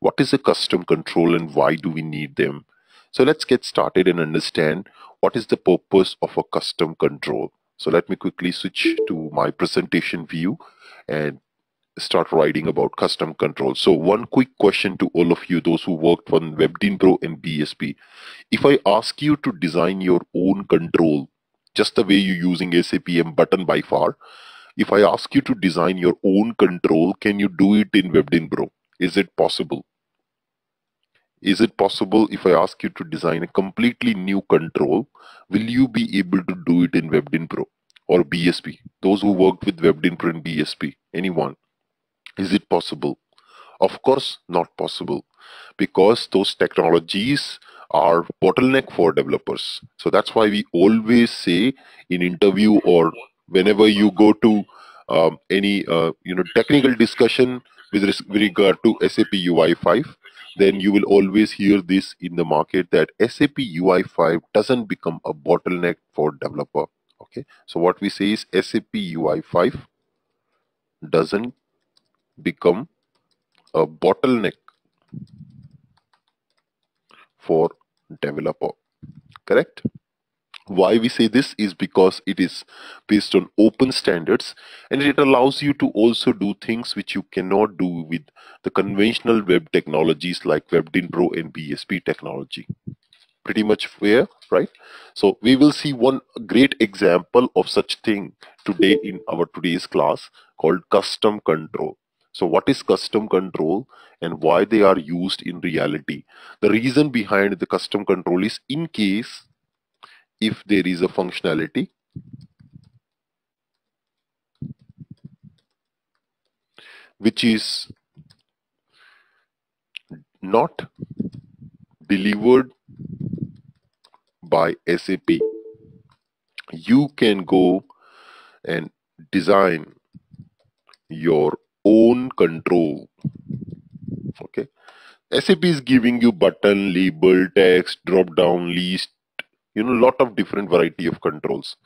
What is a custom control and why do we need them? So let's get started and understand what is the purpose of a custom control. So let me quickly switch to my presentation view and start writing about custom control. So one quick question to all of you, those who worked on Web Dynpro and BSP. If I ask you to design your own control, just the way you're using SAPM button by far, if I ask you to design your own control, can you do it in Web Dynpro? Is it possible? Is it possible if I ask you to design a completely new control, will you be able to do it in Web Dynpro or BSP? Those who worked with Web Dynpro and BSP, anyone? Is it possible? Of course, not possible, because those technologies are bottleneck for developers. So that's why we always say in interview or whenever you go to any technical discussion with regard to SAP UI5, then you will always hear this in the market that SAP UI5 doesn't become a bottleneck for developer. Okay, so what we say is SAP UI5 doesn't become a bottleneck for developer. Correct? Why we say this is because it is based on open standards and it allows you to also do things which you cannot do with the conventional web technologies like Web Dynpro and BSP technology. Pretty much fair, right? So we will see one great example of such thing today in our today's class called custom control. So what is custom control and why they are used in reality? The reason behind the custom control is in case if there is a functionality which is not delivered by SAP, you can go and design your own control. Okay, SAP is giving you button, label, text, drop down, list, lot of different variety of controls.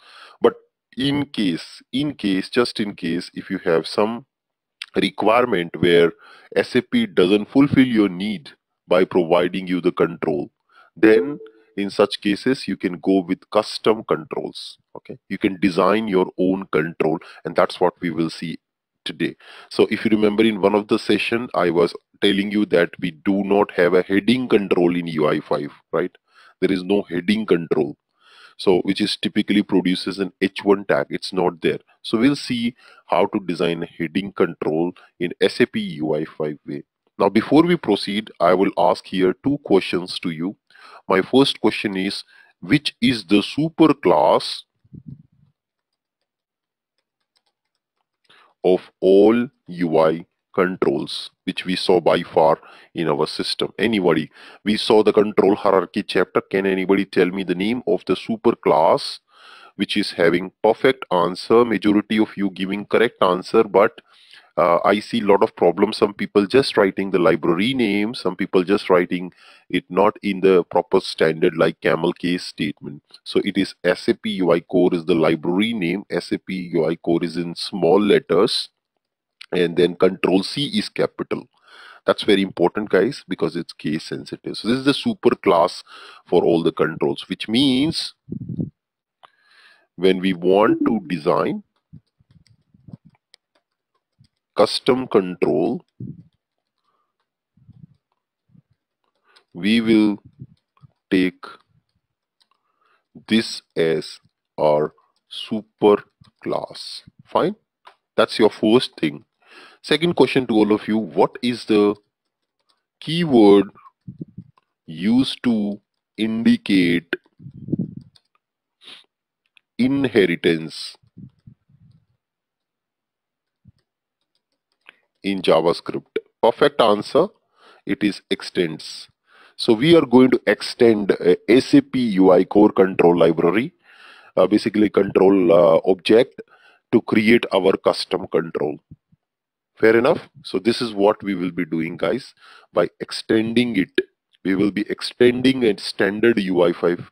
But just in case if you have some requirement where SAP doesn't fulfill your need by providing you the control, then in such cases you can go with custom controls. Okay, you can design your own control, and that's what we will see today. So if you remember, in one of the session I was telling you that we do not have a heading control in UI5, right? There is no heading control, so which is typically produces an H1 tag. It's not there. So we'll see how to design a heading control in SAP UI5 way. Now before we proceed, I will ask here two questions to you. My first question is, which is the superclass of all UI controls which we saw by far in our system? Anybody? We saw the control hierarchy chapter. Can anybody tell me the name of the superclass which is having perfect answer? Majority of you giving correct answer, but I see a lot of problems. Some people just writing the library name, some people just writing it not in the proper standard like camel case statement. So it is SAP UI Core is the library name. SAP UI Core is in small letters, and then control C is capital. That's very important, guys, because it's case sensitive. So this is the super class for all the controls, which means when we want to design custom control, we will take this as our super class. Fine, that's your first thing. Second question to all of you, what is the keyword used to indicate inheritance in JavaScript? Perfect answer, it is extends. So we are going to extend SAP UI Core control library, basically control object, to create our custom control. Fair enough? So this is what we will be doing, guys, by extending it. We will be extending a standard UI5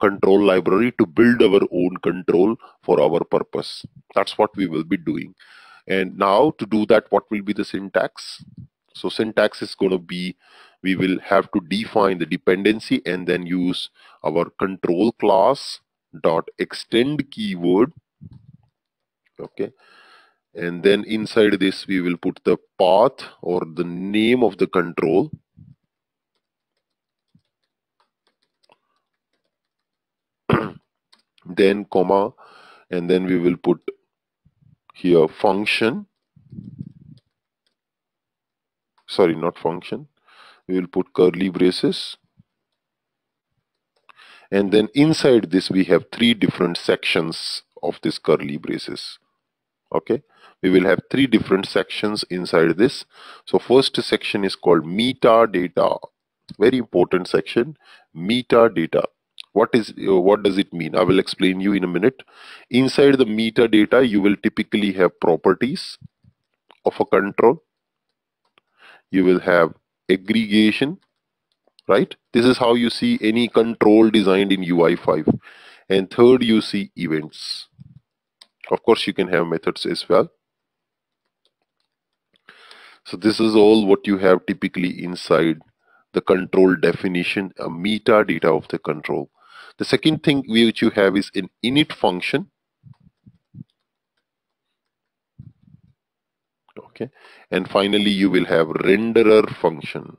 control library to build our own control for our purpose. That's what we will be doing. And now to do that, what will be the syntax? So syntax is going to be, we will have to define the dependency and then use our control class dot extend keyword. Okay. And then inside this, we will put the path or the name of the control. Then comma, and then we will put here function. Sorry, not function. We will put curly braces. And then inside this, we have three different sections of this curly braces. Okay, we will have three different sections inside this. So first section is called metadata. Very important section, metadata. What does it mean? I will explain you in a minute. Inside the metadata, you will typically have properties of a control. You will have aggregation, right? This is how you see any control designed in UI5. And third, you see events. Of course, you can have methods as well. So this is all what you have typically inside the control definition, a metadata of the control. The second thing which you have is an init function. Okay. And finally, you will have renderer function,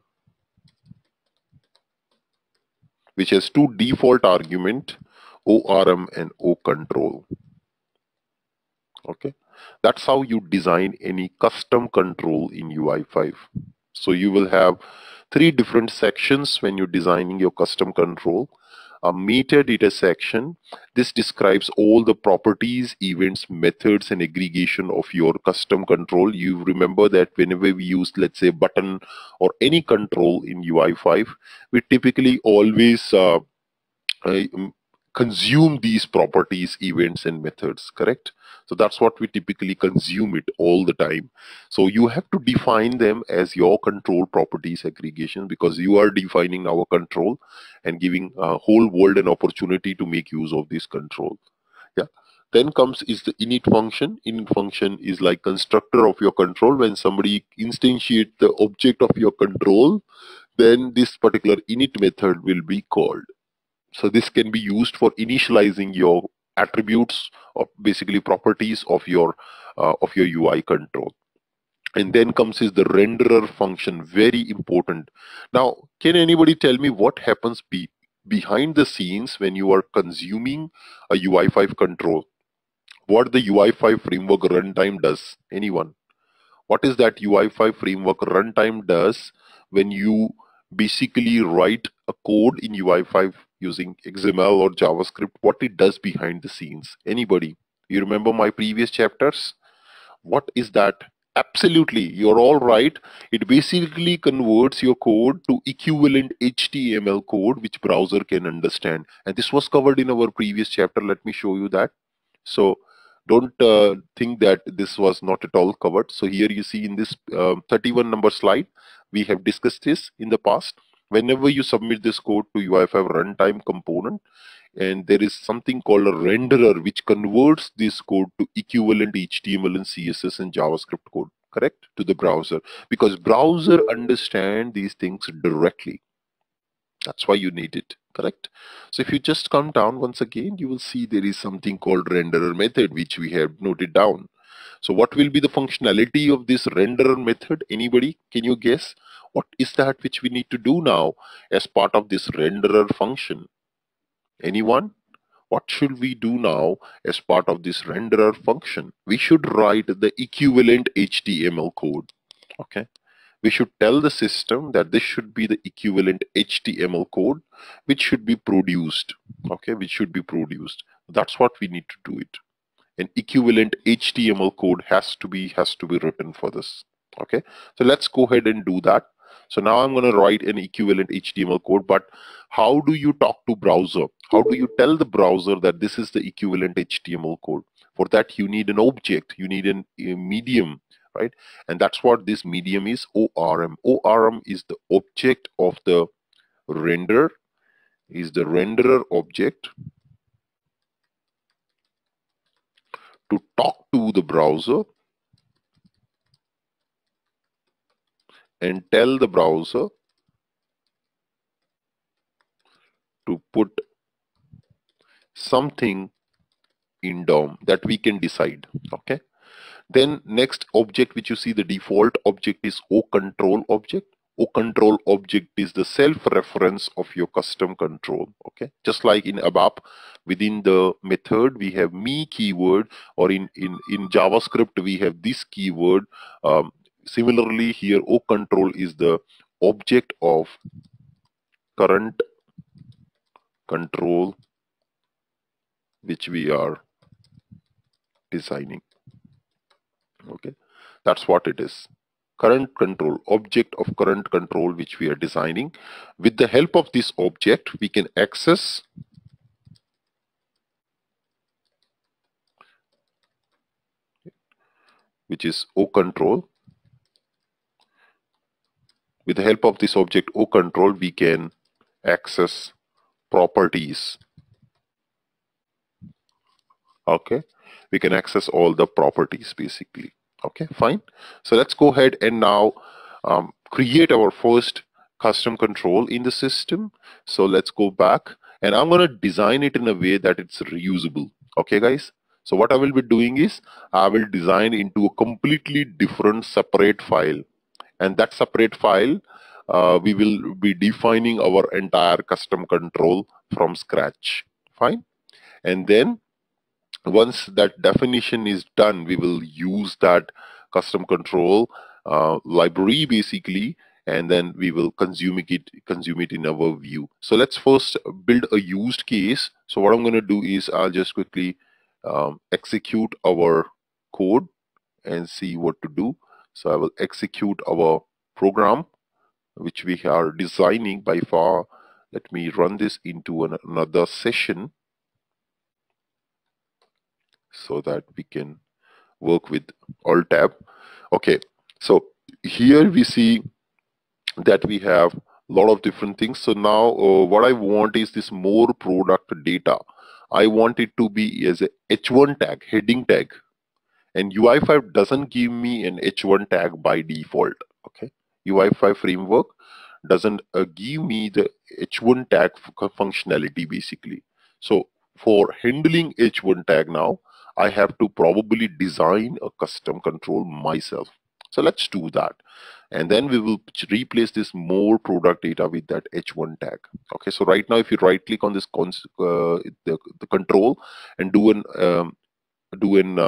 which has two default arguments, ORM and OControl. Okay. That's how you design any custom control in UI5. So you will have three different sections when you're designing your custom control. A metadata section, this describes all the properties, events, methods, and aggregation of your custom control. You remember that whenever we use, let's say, button or any control in UI5, we typically always consume these properties, events, and methods, correct? So that's what we typically consume it all the time. So you have to define them as your control properties aggregation, because you are defining our control and giving a whole world an opportunity to make use of this control. Yeah. Then comes is the init function. Init function is like constructor of your control. When somebody instantiates the object of your control, then this particular init method will be called. So this can be used for initializing your attributes or basically properties of your UI control. And then comes is the renderer function, very important. Now, can anybody tell me what happens behind the scenes when you are consuming a UI5 control? What the UI5 framework runtime does? Anyone? What is that UI5 framework runtime does when you basically write a code in UI5 using XML or JavaScript, what it does behind the scenes? Anybody? You remember my previous chapters? What is that? Absolutely, you're all right. It basically converts your code to equivalent HTML code which browser can understand. And this was covered in our previous chapter. Let me show you that. So don't think that this was not at all covered. So here you see in this 31 number slide, we have discussed this in the past. Whenever you submit this code to UI5 runtime component, and there is something called a renderer which converts this code to equivalent HTML and CSS and JavaScript code, correct, to the browser. Because browser understands these things directly. That's why you need it, correct? So if you just come down once again, you will see there is something called renderer method which we have noted down. So what will be the functionality of this renderer method? Anybody, can you guess? What is that which we need to do now as part of this renderer function? Anyone? What should we do now as part of this renderer function? We should write the equivalent HTML code. Okay. We should tell the system that this should be the equivalent HTML code which should be produced. Okay, which should be produced. That's what we need to do it. An equivalent HTML code has to be written for this. Okay, so let's go ahead and do that. So now I'm going to write an equivalent HTML code, but how do you talk to browser? How do you tell the browser that this is the equivalent HTML code? For that, you need an object, you need a medium, right? And that's what this medium is, ORM. ORM is the object of the renderer, is the renderer object to talk to the browser. and tell the browser to put something in DOM that we can decide. Okay, then next object which you see, the default object is O control object. O control object is the self-reference of your custom control. Okay, just like in ABAP, within the method we have me keyword, or in JavaScript we have this keyword. Similarly here, O control is the object of current control which we are designing. Okay, that's what it is. Current control, object of current control which we are designing. With the help of this object, we can access which is O control. With the help of this object O control, we can access properties. Okay, we can access all the properties basically. Okay, fine. So let's go ahead and now create our first custom control in the system. So let's go back, and I'm going to design it in a way that it's reusable. Okay guys, so what I will be doing is I will design into a completely different separate file, and that separate file we will be defining our entire custom control from scratch. Fine. And then once that definition is done, we will use that custom control library basically, and then we will consume it in our view. So let's first build a used case. So what I'm going to do is I'll just quickly execute our code and see what to do. So I will execute our program which we are designing by far. Let me run this into another session so that we can work with Alt tab. Okay, so here we see that we have a lot of different things. So now what I want is this more product data. I want it to be as a H1 tag, heading tag, and UI5 doesn't give me an H1 tag by default. Okay, UI5 framework doesn't give me the H1 tag functionality basically. So for handling H1 tag now, I have to probably design a custom control myself. So let's do that, and then we will replace this more product data with that H1 tag. Okay, so right now if you right click on this the control and do an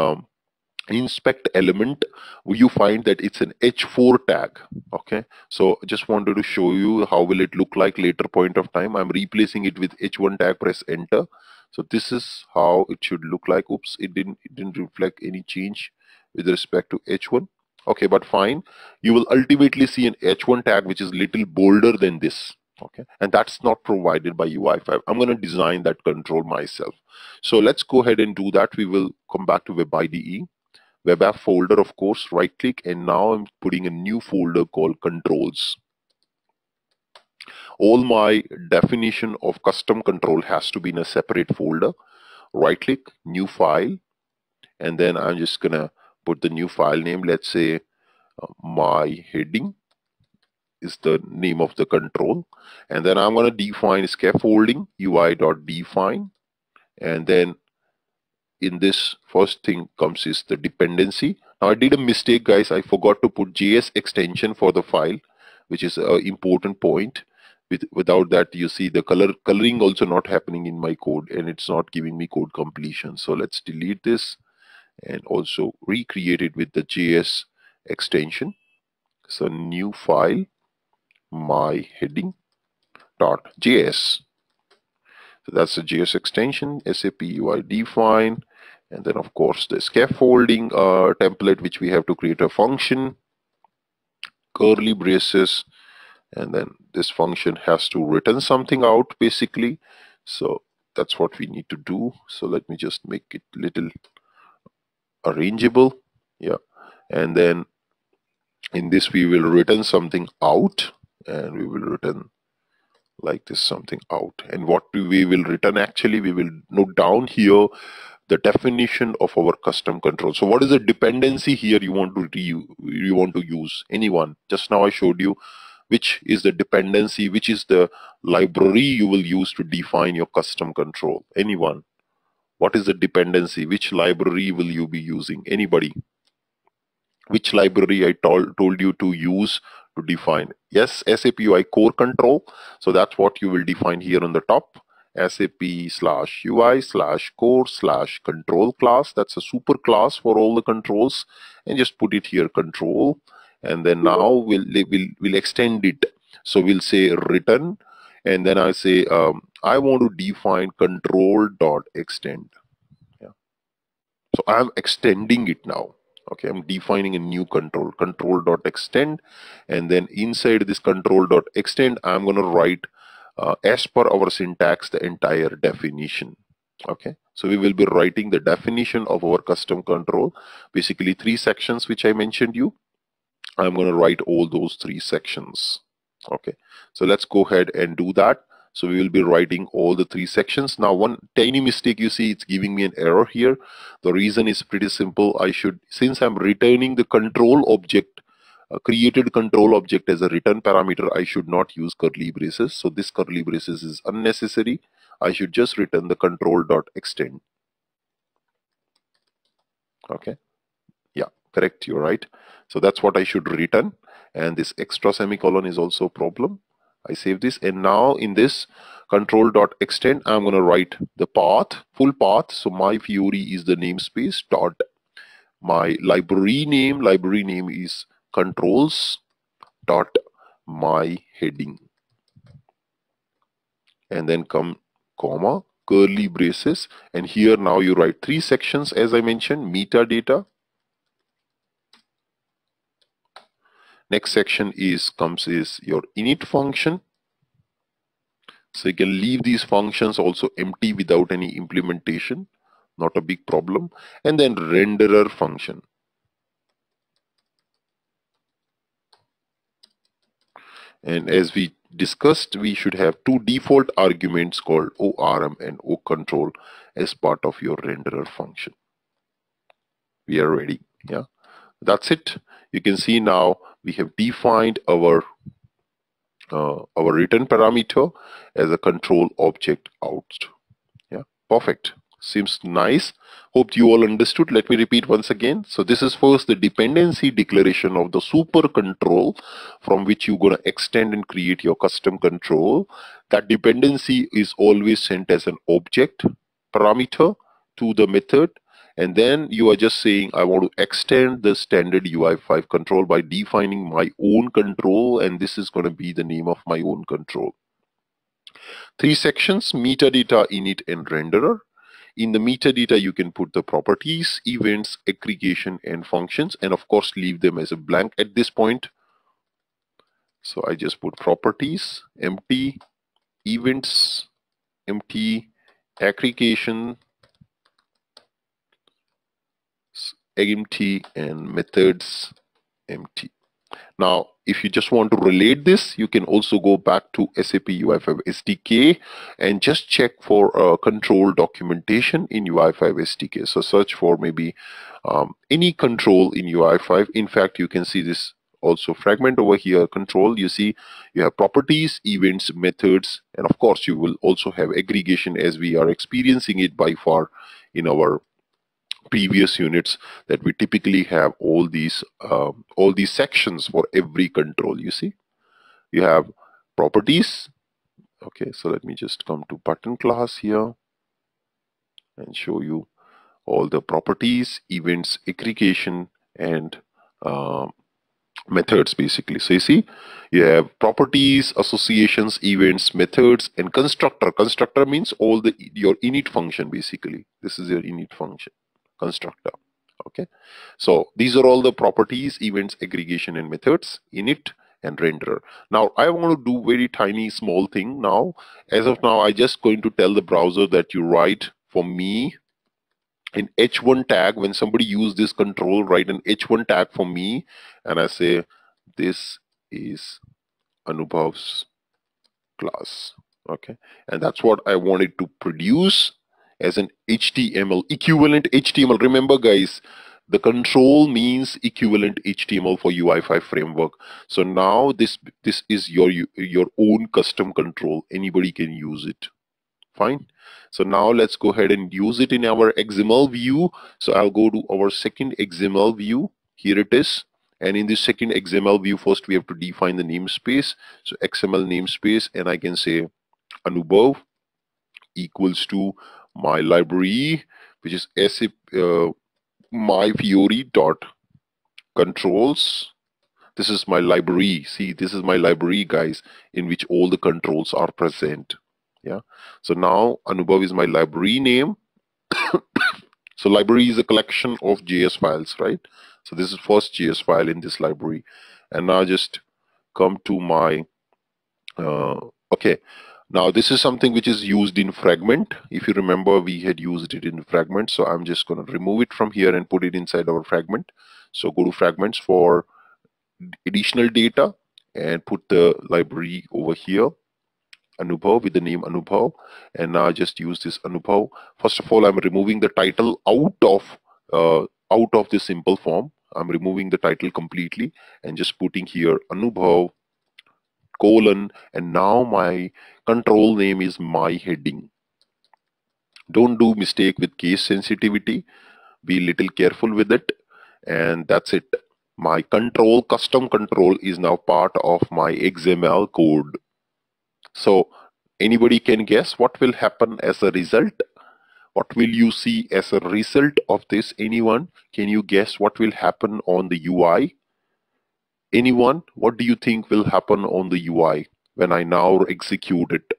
inspect element, you find that it's an H4 tag. Okay, so just wanted to show you how will it look like later point of time. I'm replacing it with H1 tag, press enter. So this is how it should look like. Oops, it didn't reflect any change with respect to H1. Okay, but fine. You will ultimately see an H1 tag which is little bolder than this. Okay, and that's not provided by UI5. I'm going to design that control myself. So let's go ahead and do that. We will come back to Web IDE. Web app folder, of course, right click, and now I'm putting a new folder called controls. All my definition of custom control has to be in a separate folder. Right click, new file, and then I'm just gonna put the new file name. Let's say my heading is the name of the control, and then I'm gonna define scaffolding UI.define, and then in this first thing comes is the dependency. Now I did a mistake guys, I forgot to put JS extension for the file, which is an important point. Without that, you see the coloring also not happening in my code, and it's not giving me code completion. So let's delete this and also recreate it with the JS extension. So new file, my heading.js. So that's the JS extension, SAP UI define, and then of course the scaffolding template which we have to create a function, curly braces, and then this function has to return something out basically. So that's what we need to do. So let me just make it little arrangeable. Yeah, and then in this we will return something out, and we will return like this something out. And what we will return, actually we will note down here, the definition of our custom control. So what is the dependency here you want to use? Anyone. Just now I showed you which is the dependency, which is the library you will use to define your custom control. Anyone. What is the dependency? Which library will you be using? Anybody. Which library I told you to use to define? Yes, SAP UI core control. So that's what you will define here on the top. SAP/UI/core/control class. That's a super class for all the controls, and just put it here, control. And then now we'll extend it. So we'll say return, and then I say I want to define control.extend. Yeah. So I'm extending it now. Okay, I'm defining a new control, control.extend, and then inside this control.extend, I'm going to write, as per our syntax, the entire definition. Okay, so we will be writing the definition of our custom control, basically three sections which I mentioned you. I'm going to write all those three sections. Okay, so let's go ahead and do that. So we will be writing all the three sections. Now one tiny mistake you see, it's giving me an error here. The reason is pretty simple. I should, since I'm returning the control object, created control object as a return parameter, I should not use curly braces. So this curly braces is unnecessary. I should just return the control.extend. Okay. Yeah, correct. You're right. So that's what I should return. And this extra semicolon is also a problem. I save this, and now in this control.extend, I'm going to write the path, full path. So my Fiori is the namespace dot my library name is controls dot my heading, and then comma, curly braces, and here now you write three sections as I mentioned, metadata. Next section comes your init function. So you can leave these functions also empty without any implementation, not a big problem. And then renderer function. And as we discussed, we should have two default arguments called ORM and OControl as part of your renderer function. We are ready. Yeah, that's it. You can see now we have defined our return parameter as a control object out. Yeah, perfect. Seems nice. Hope you all understood. Let me repeat once again. So this is first the dependency declaration of the super control from which you're going to extend and create your custom control. That dependency is always sent as an object parameter to the method. And then you are just saying, I want to extend the standard UI5 control by defining my own control. And this is going to be the name of my own control. Three sections, metadata, init, and renderer. In the metadata, you can put the properties, events, aggregation, and functions. And of course, leave them as a blank at this point. So I just put properties, empty, events, empty, aggregation, empty, and methods empty. Now if you just want to relate this, you can also go back to SAP UI5 SDK and just check for control documentation in UI5 SDK. So search for maybe any control in UI5. In fact, you can see this also fragment over here, control. You see you have properties, events, methods, and of course you will also have aggregation as we are experiencing it by far in our previous units, that we typically have all these sections for every control. You see you have properties. Okay, so let me just come to button class here and show you all the properties, events, aggregation, and methods basically. So you see you have properties, associations, events, methods, and constructor. Constructor means all the your init function basically. This is your init function constructor. Okay, so these are all the properties, events, aggregation, and methods, init and renderer. Now I want to do very tiny small thing now. As of now, I just going to tell the browser that you write for me an H1 tag. When somebody use this control, write an H1 tag for me, and I say this is Anubhav's class. Okay, and that's what I wanted to produce as an HTML, equivalent HTML. Remember guys, the control means equivalent HTML for UI5 framework. So now this is your own custom control. Anybody can use it. Fine. So now let's go ahead and use it in our XML view. So I'll go to our second XML view. Here it is. And in this second XML view, first we have to define the namespace. So XML namespace, and I can say Anubhav equals to my library, which is SAP my Fiori dot controls. This is my library. See, this is my library, guys, in which all the controls are present. Yeah. So now Anubhav is my library name. So library is a collection of JS files, right? So this is first JS file in this library, and now just come to my okay. Now this is something which is used in fragment. If you remember, we had used it in fragment. So I'm just going to remove it from here and put it inside our fragment. So go to fragments for additional data and put the library over here, Anubhav, with the name Anubhav. And now just use this Anubhav. First of all, I'm removing the title out of this simple form. I'm removing the title completely and just putting here Anubhav colon, and now my control name is my heading. Don't do mistake with case sensitivity. Be little careful with it, and that's it. My control, custom control, is now part of my XML code. So anybody can guess what will happen as a result? What will you see as a result of this? Anyone? Can you guess what will happen on the UI? Anyone, what do you think will happen on the UI when I now execute it?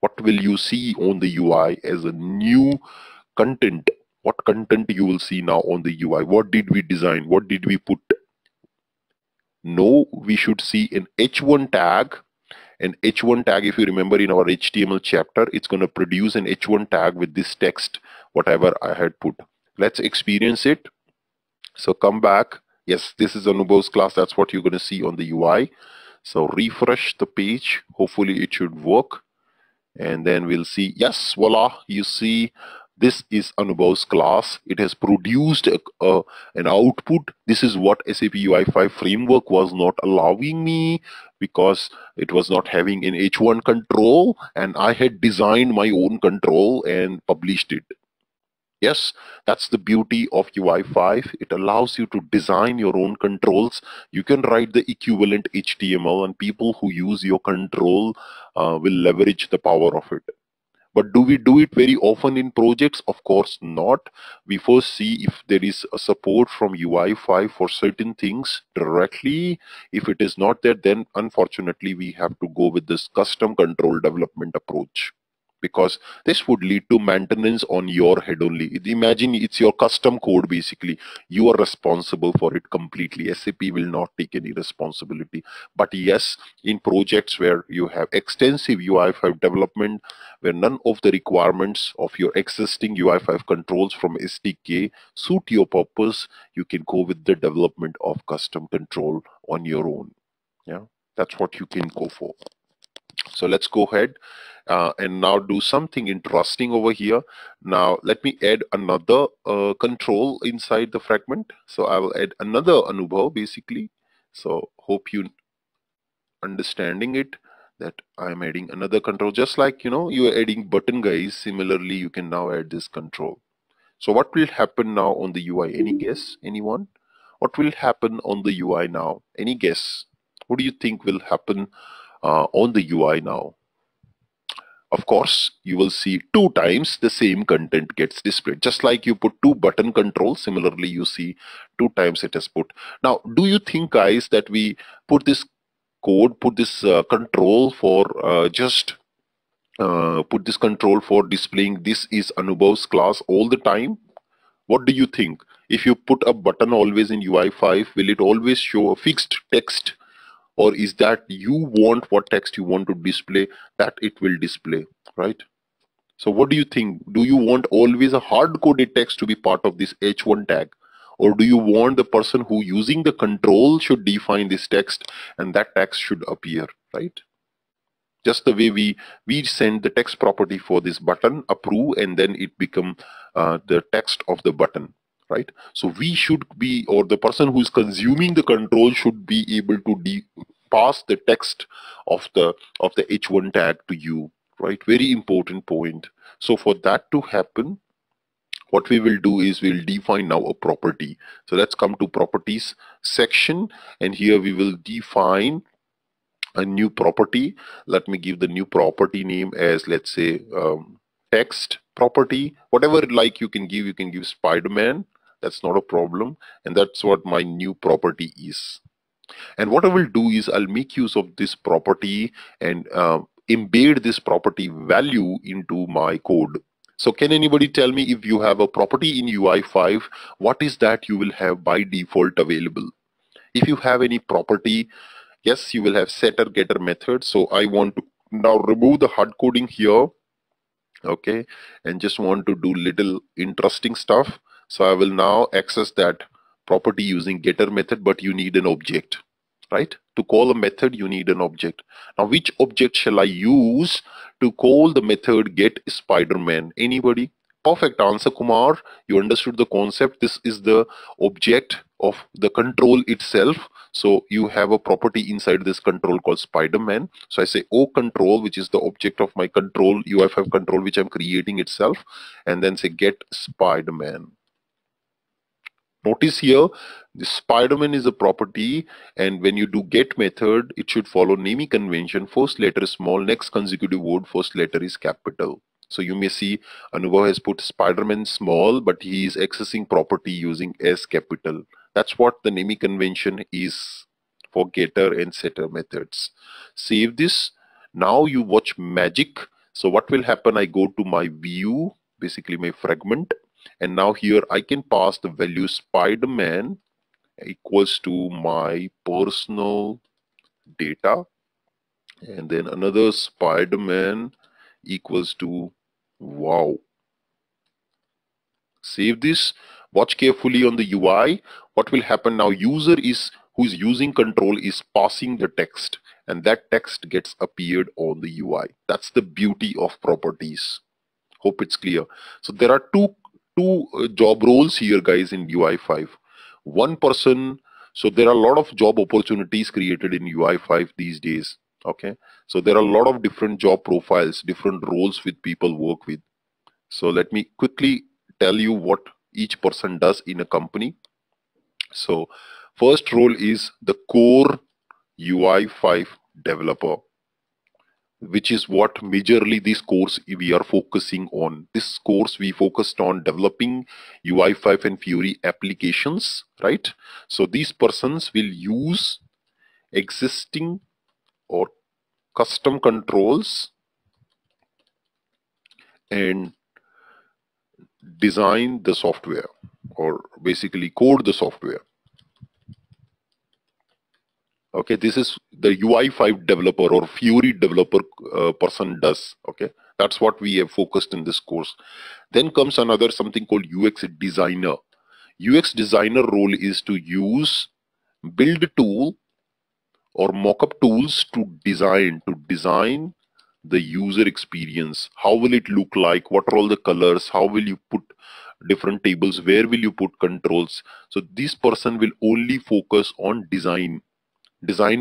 What will you see on the UI as a new content? What content you will see now on the UI? What did we design? What did we put? No, we should see an H1 tag. An H1 tag, if you remember in our HTML chapter, it's going to produce an H1 tag with this text, whatever I had put. Let's experience it. So come back. Yes, this is Anubhav's class. That's what you're going to see on the UI. So refresh the page. Hopefully it should work. And then we'll see. Yes, voila. You see, this is Anubhav's class. It has produced an output. This is what SAP UI5 framework was not allowing me, because it was not having an H1 control. And I had designed my own control and published it. Yes, that's the beauty of UI5. It allows you to design your own controls. You can write the equivalent HTML, and people who use your control will leverage the power of it. But do we do it very often in projects? Of course not. We first see if there is a support from UI5 for certain things directly. If it is not there, then unfortunately we have to go with this custom control development approach, because this would lead to maintenance on your head only. Imagine it's your custom code basically. You are responsible for it completely. SAP will not take any responsibility. But yes, in projects where you have extensive UI5 development, where none of the requirements of your existing UI5 controls from SDK suit your purpose, you can go with the development of custom control on your own. Yeah, that's what you can go for. So let's go ahead and now do something interesting over here. Now let me add another control inside the fragment. So I will add another Anubhav basically. So hope you understanding it, that I'm adding another control. Just like, you know, you are adding button guys, similarly you can now add this control. So what will happen now on the UI? Any guess, anyone? What will happen on the UI now? Any guess? What do you think will happen on the UI now? Of course, you will see two times the same content gets displayed. Just like you put two button controls, similarly you see two times it has put. Now, do you think guys that we put this code, put this control for put this control for displaying this is Anubhav's class all the time? What do you think? If you put a button always in UI5, will it always show a fixed text? Or is that you want what text you want to display, that it will display, right? So what do you think? Do you want always a hard-coded text to be part of this H1 tag? Or do you want the person who using the control should define this text and that text should appear, right? just the way we send the text property for this button, approve, and then it become the text of the button, right? So we should be, or the person who is consuming the control should be able to pass the text of the H1 tag to you, right? Very important point. So for that to happen, what we will do is we'll define now a property. So let's come to properties section, and here we will define a new property. Let me give the new property name as, let's say, text property, whatever like you can give Spider-Man, that's not a problem. And that's what my new property is. And what I will do is I'll make use of this property and embed this property value into my code. So can anybody tell me, if you have a property in UI5, what is that you will have by default available? If you have any property, yes, you will have setter, getter method. So I want to now remove the hard coding here, okay, and just want to do little interesting stuff. So I will now access that property using getter method, but you need an object, right? To call a method, you need an object. Now, which object shall I use to call the method get Spider-Man? Anybody? Perfect answer, Kumar. You understood the concept. This is the object of the control itself. So you have a property inside this control called Spider-Man. So I say O control, which is the object of my control, UI5 control, which I'm creating itself, and then say get Spider-Man. Notice here, the Spider-Man is a property, and when you do get method, it should follow naming convention. First letter is small, next consecutive word, first letter is capital. So you may see Anubhav has put Spider-Man small, but he is accessing property using S capital. That's what the naming convention is for getter and setter methods. Save this. Now you watch magic. So what will happen? I go to my view, basically my fragment. And now here I can pass the value Spider-Man equals to my personal data, and then another Spider-Man equals to wow. Save this. Watch carefully on the UI. What will happen now? User is who is using control is passing the text, and that text gets appeared on the UI. That's the beauty of properties. Hope it's clear. So there are two job roles here, guys, in UI5. One person, so there are a lot of job opportunities created in UI5 these days, okay? So there are a lot of different job profiles, different roles with people work with. So let me quickly tell you what each person does in a company. So first role is the core UI5 developer, which is what majorly this course we are focusing on. This course we focused on developing UI5 and Fiori applications, right? So these persons will use existing or custom controls and design the software, or basically code the software. Okay, this is the UI5 developer or Fiori developer person does. Okay, that's what we have focused in this course. Then comes another something called UX designer. UX designer role is to use build tool or mock-up tools to design the user experience. How will it look like? What are all the colors? How will you put different tables? Where will you put controls? So this person will only focus on design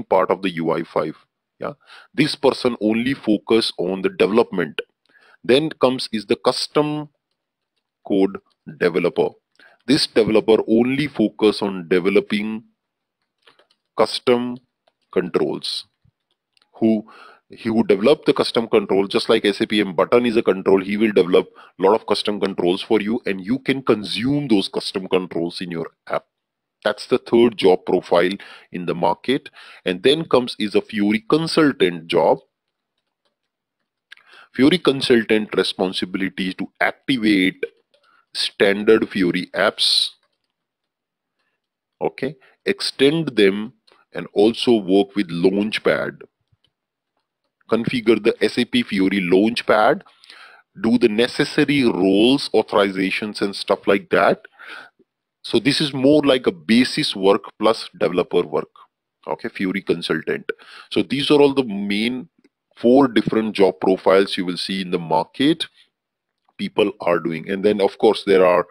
part of the UI5. Yeah, this person only focus on the development. Then comes is the custom code developer. This developer only focus on developing custom controls. He who develop the custom control, just like SAPM button is a control, he will develop a lot of custom controls for you, and you can consume those custom controls in your app. That's the third job profile in the market. And then comes is a Fiori consultant job. Fiori consultant responsibility to activate standard Fiori apps, okay, extend them, and also work with Launchpad. Configure the SAP Fiori Launchpad, do the necessary roles, authorizations, and stuff like that. So this is more like a basis work plus developer work, okay, Fiori consultant. So these are all the main 4 different job profiles you will see in the market people are doing. And then of course there are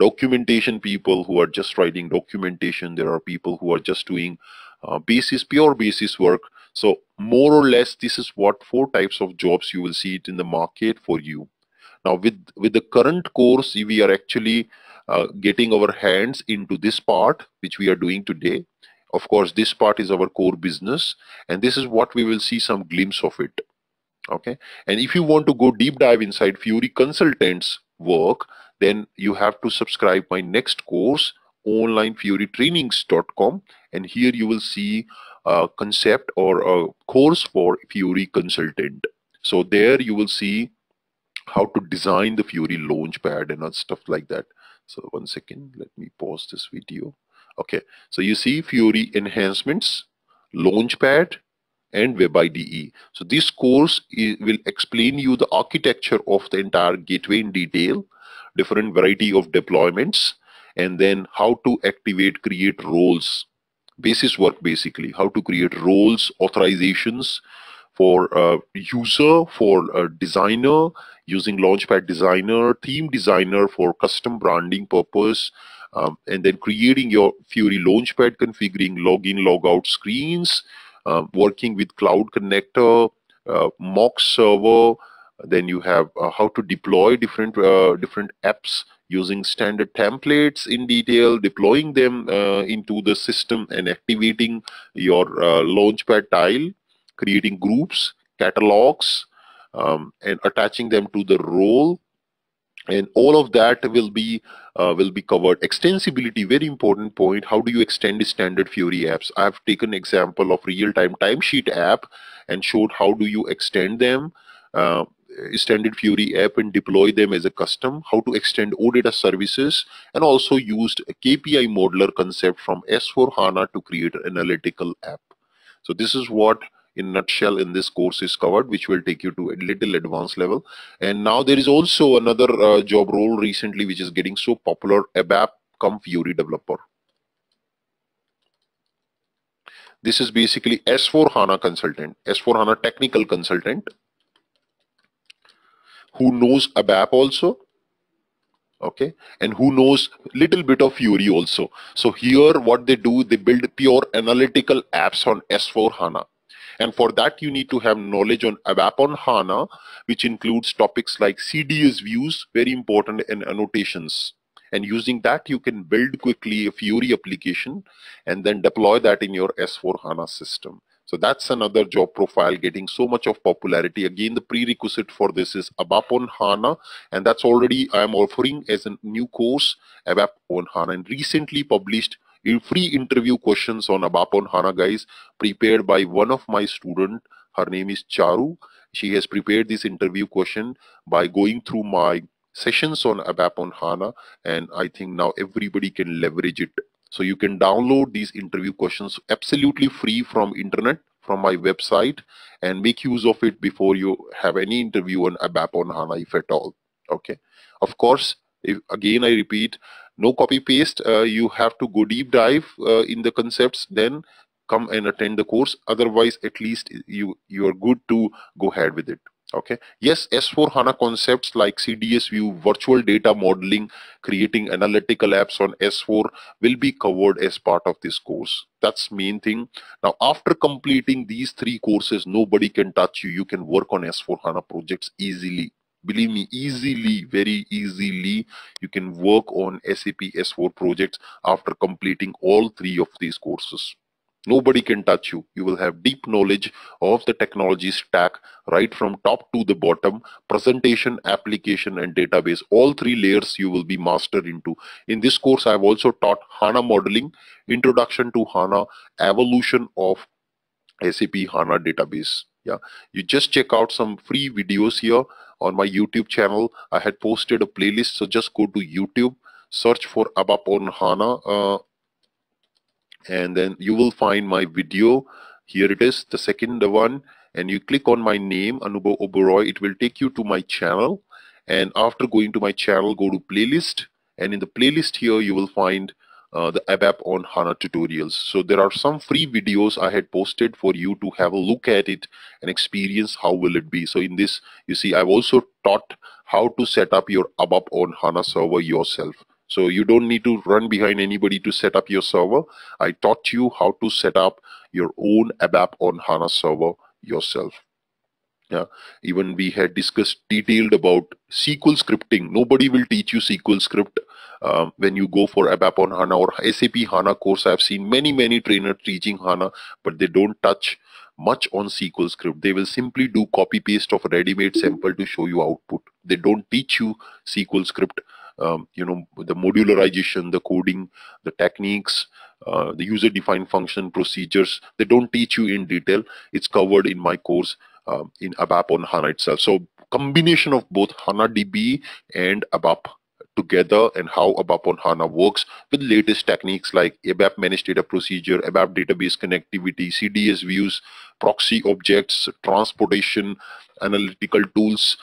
documentation people who are just writing documentation. There are people who are just doing pure basis work. So more or less this is what 4 types of jobs you will see it in the market for you. Now with the current course we are actually getting our hands into this part which we are doing today. Of course this part is our core business and this is what we will see some glimpse of it. Okay, and if you want to go deep dive inside Fiori consultants work, then you have to subscribe my next course onlinefioritrainings.com, and here you will see a concept or a course for Fiori consultant. So there you will see how to design the Fiori Launchpad and stuff like that. So one second, let me pause this video. Okay, so you see Fiori enhancements, Launchpad and Web IDE. So this course will explain you the architecture of the entire gateway in detail, different variety of deployments, and then how to activate, create roles, basis work basically, how to create roles, authorizations for user, for designer, using Launchpad designer, theme designer for custom branding purpose, and then creating your Fiori Launchpad, configuring login, logout screens, working with cloud connector, mock server. Then you have how to deploy different apps using standard templates in detail, deploying them into the system and activating your Launchpad tile, creating groups, catalogs, and attaching them to the role. And all of that will be covered. Extensibility, very important point. How do you extend standard Fiori apps? I have taken example of real-time timesheet app and showed how do you extend them, standard Fiori app, and deploy them as a custom. How to extend OData services, and also used a KPI modeler concept from S4 HANA to create an analytical app. So this is what, in nutshell, in this course is covered, which will take you to a little advanced level. And now there is also another job role recently which is getting so popular, ABAP cum Fiori developer. This is basically S4 HANA consultant, S4 HANA technical consultant who knows ABAP also, okay, and who knows little bit of Fiori also. So here what they do, they build pure analytical apps on S4 HANA. And for that, you need to have knowledge on ABAP on HANA, which includes topics like CDS views, very important, and annotations. And using that, you can build quickly a Fiori application and then deploy that in your S4 HANA system. So that's another job profile getting so much of popularity. Again, the prerequisite for this is ABAP on HANA, and that's already I am offering as a new course, ABAP on HANA, and recently published free interview questions on ABAP on HANA, guys, prepared by one of my students. Her name is Charu. She has prepared this interview question by going through my sessions on ABAP on HANA, and I think now everybody can leverage it. So you can download these interview questions absolutely free from internet, from my website, and make use of it before you have any interview on ABAP on HANA, if at all. Okay. Of course, if, again I repeat, no copy paste, you have to go deep dive in the concepts, then come and attend the course. Otherwise, at least you are good to go ahead with it. Okay. Yes, S4 HANA concepts like CDS view, virtual data modeling, creating analytical apps on S4 will be covered as part of this course. That's main thing. Now, after completing these 3 courses, nobody can touch you. You can work on S4 HANA projects easily. Believe me, easily, very easily, you can work on SAP S4 projects after completing all 3 of these courses. Nobody can touch you. You will have deep knowledge of the technology stack right from top to the bottom, presentation, application, and database. All 3 layers you will be mastered into. In this course, I have also taught HANA modeling, introduction to HANA, evolution of SAP HANA database. Yeah, you just check out some free videos here on my YouTube channel. I had posted a playlist, so just go to YouTube, search for ABAP on HANA, and then you will find my video. Here it is, the second one, and you click on my name, Anubhav Oberoy. It will take you to my channel, and after going to my channel, go to playlist, and in the playlist here you will find the ABAP on HANA tutorials. So there are some free videos I had posted for you to have a look at it and experience how will it be. So in this, you see, I've also taught how to set up your ABAP on HANA server yourself. So you don't need to run behind anybody to set up your server. I taught you how to set up your own ABAP on HANA server yourself. Yeah. Even we had discussed detailed about SQL scripting. Nobody will teach you SQL script when you go for ABAP on HANA or SAP HANA course. I've seen many trainers teaching HANA, but they don't touch much on SQL script. They will simply do copy paste of a ready-made sample to show you output. They don't teach you SQL script. You know, the modularization, the coding, the techniques, the user-defined function, procedures. They don't teach you in detail. It's covered in my course in ABAP on HANA itself. So combination of both HANA DB and ABAP together, and how ABAP on HANA works with latest techniques like ABAP managed data procedure, ABAP database connectivity, CDS views, proxy objects, transportation, analytical tools,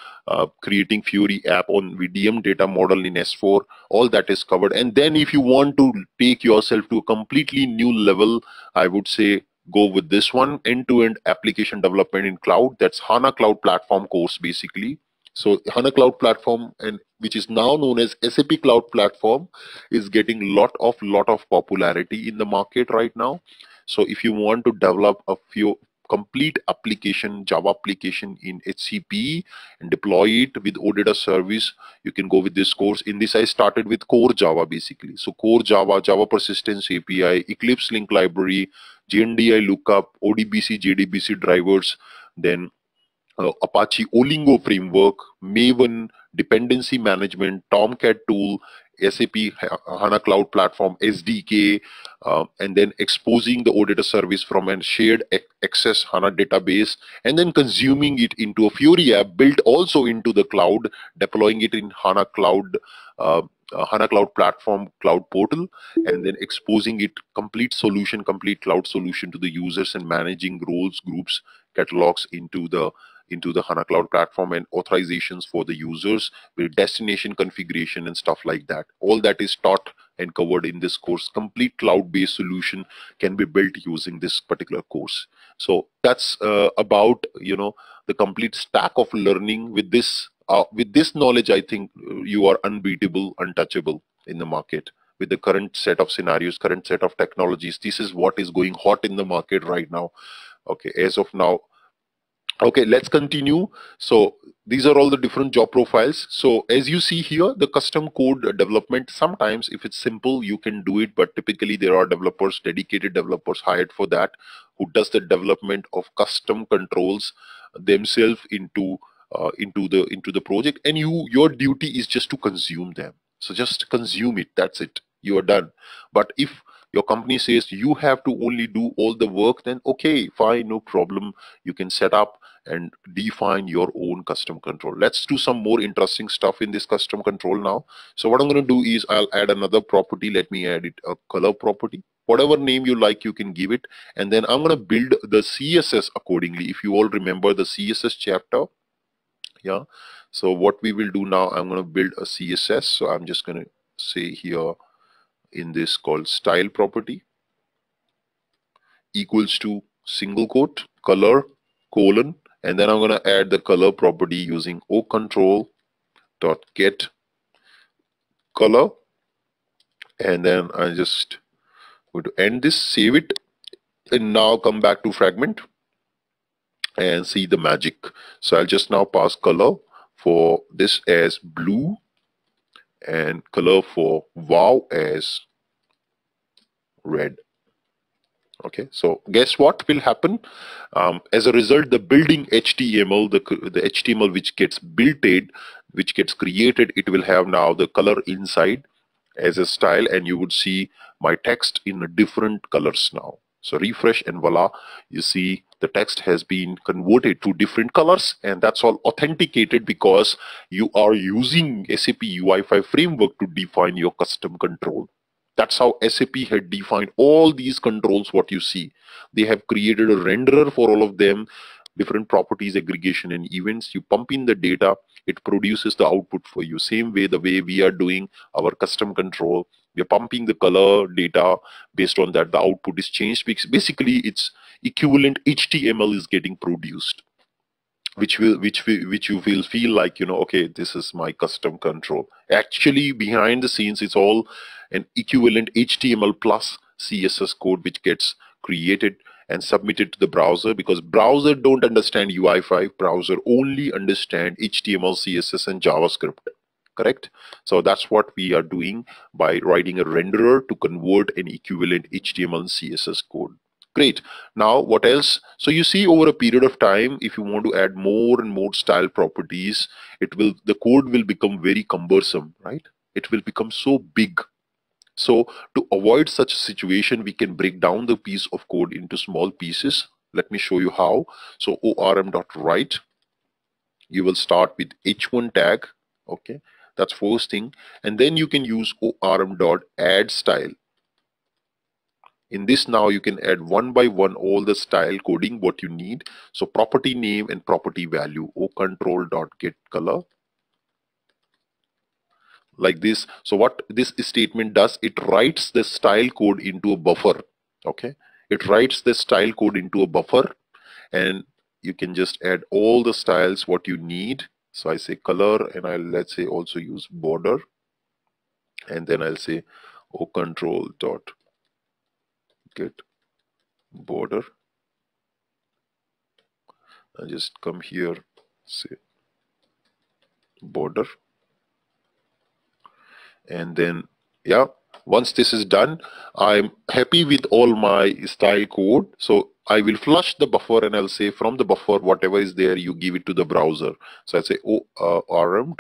creating Fiori app on VDM data model in S4, all that is covered. And then if you want to take yourself to a completely new level, I would say go with this one, end-to-end application development in cloud. That's HANA Cloud Platform course basically. So HANA Cloud Platform, and which is now known as SAP Cloud Platform, is getting lot of popularity in the market right now. So if you want to develop a few complete application, Java application in HCP and deploy it with OData service, you can go with this course. In this, I started with core Java basically. So core Java, Java persistence API, Eclipse link library, JNDI lookup, ODBC, JDBC drivers, then Apache Olingo framework, Maven, dependency management, Tomcat tool, SAP HANA Cloud Platform, SDK, and then exposing the OData service from a shared access HANA database, and then consuming it into a Fiori app built also into the cloud, deploying it in HANA Cloud, HANA Cloud Platform Cloud Portal, and then exposing it complete cloud solution to the users, and managing roles, groups, catalogs into the HANA Cloud Platform, and authorizations for the users with destination configuration and stuff like that. All that is taught and covered in this course. Complete cloud-based solution can be built using this particular course. So that's about, you know, the complete stack of learning. With this knowledge, I think you are unbeatable, untouchable in the market. With the current set of scenarios, current set of technologies, this is what is going hot in the market right now. Okay, as of now. Okay, let's continue. So these are all the different job profiles. So as you see here, the custom code development, sometimes if it's simple, you can do it, but typically there are developers, dedicated developers hired for that, who does the development of custom controls themselves into the project, and your duty is just to consume them. So just consume it, that's it, you are done. But if your company says you have to only do all the work, then okay, fine, no problem. You can set up and define your own custom control. Let's do some more interesting stuff in this custom control now. So what I'm going to do is I'll add another property. Let me add it a color property. Whatever name you like, you can give it. And then I'm going to build the CSS accordingly. If you all remember the CSS chapter, yeah. So what we will do now, I'm going to build a CSS. So I'm just going to say here, in this called style property equals to single quote color colon, and then I'm going to add the color property using O control dot get color, and then I'm just going to end this, save it, and now come back to fragment and see the magic. So I'll just now pass color for this as blue, and color for wow as red. Okay, so guess what will happen? As a result, the building HTML, the HTML which gets builted, which gets created, it will have now the color inside as a style, and you would see my text in different colors now. So refresh and voila, you see the text has been converted to different colors, and that's all authenticated because you are using SAP UI5 framework to define your custom control. That's how SAP had defined all these controls, what you see. They have created a renderer for all of them. different properties, aggregation and events. You pump in the data, it produces the output for you. Same way, the way we are doing our custom control, we are pumping the color data. Based on that, the output is changed. Basically, it's equivalent HTML is getting produced, which you will feel like, you know, okay, this is my custom control. Actually, behind the scenes, it's all an equivalent HTML plus CSS code which gets created and submitted to the browser, because browser don't understand UI5. Browser only understand HTML, CSS and JavaScript. Correct? So that's what we are doing by writing a renderer to convert an equivalent HTML and CSS code. Great. Now, what else? So you see, over a period of time, if you want to add more and more style properties, the code will become very cumbersome, right? It will become so big. So to avoid such a situation, we can break down the piece of code into small pieces. Let me show you how. So orm.write, you will start with H1 tag. Okay, that's first thing. And then you can use orm.add style. In this now, you can add one by one all the style coding what you need. So property name and property value, ocontrol.getColor. Like this. So what this statement does, it writes the style code into a buffer. Okay, it writes the style code into a buffer, and you can just add all the styles what you need. So I say color, and I'll, let's say, also use border, and then I'll say ocontrol dot get border. I just come here, say border. And then, yeah, once this is done, I'm happy with all my style code. So I will flush the buffer, and I'll say from the buffer, whatever is there, you give it to the browser. So I say orm.write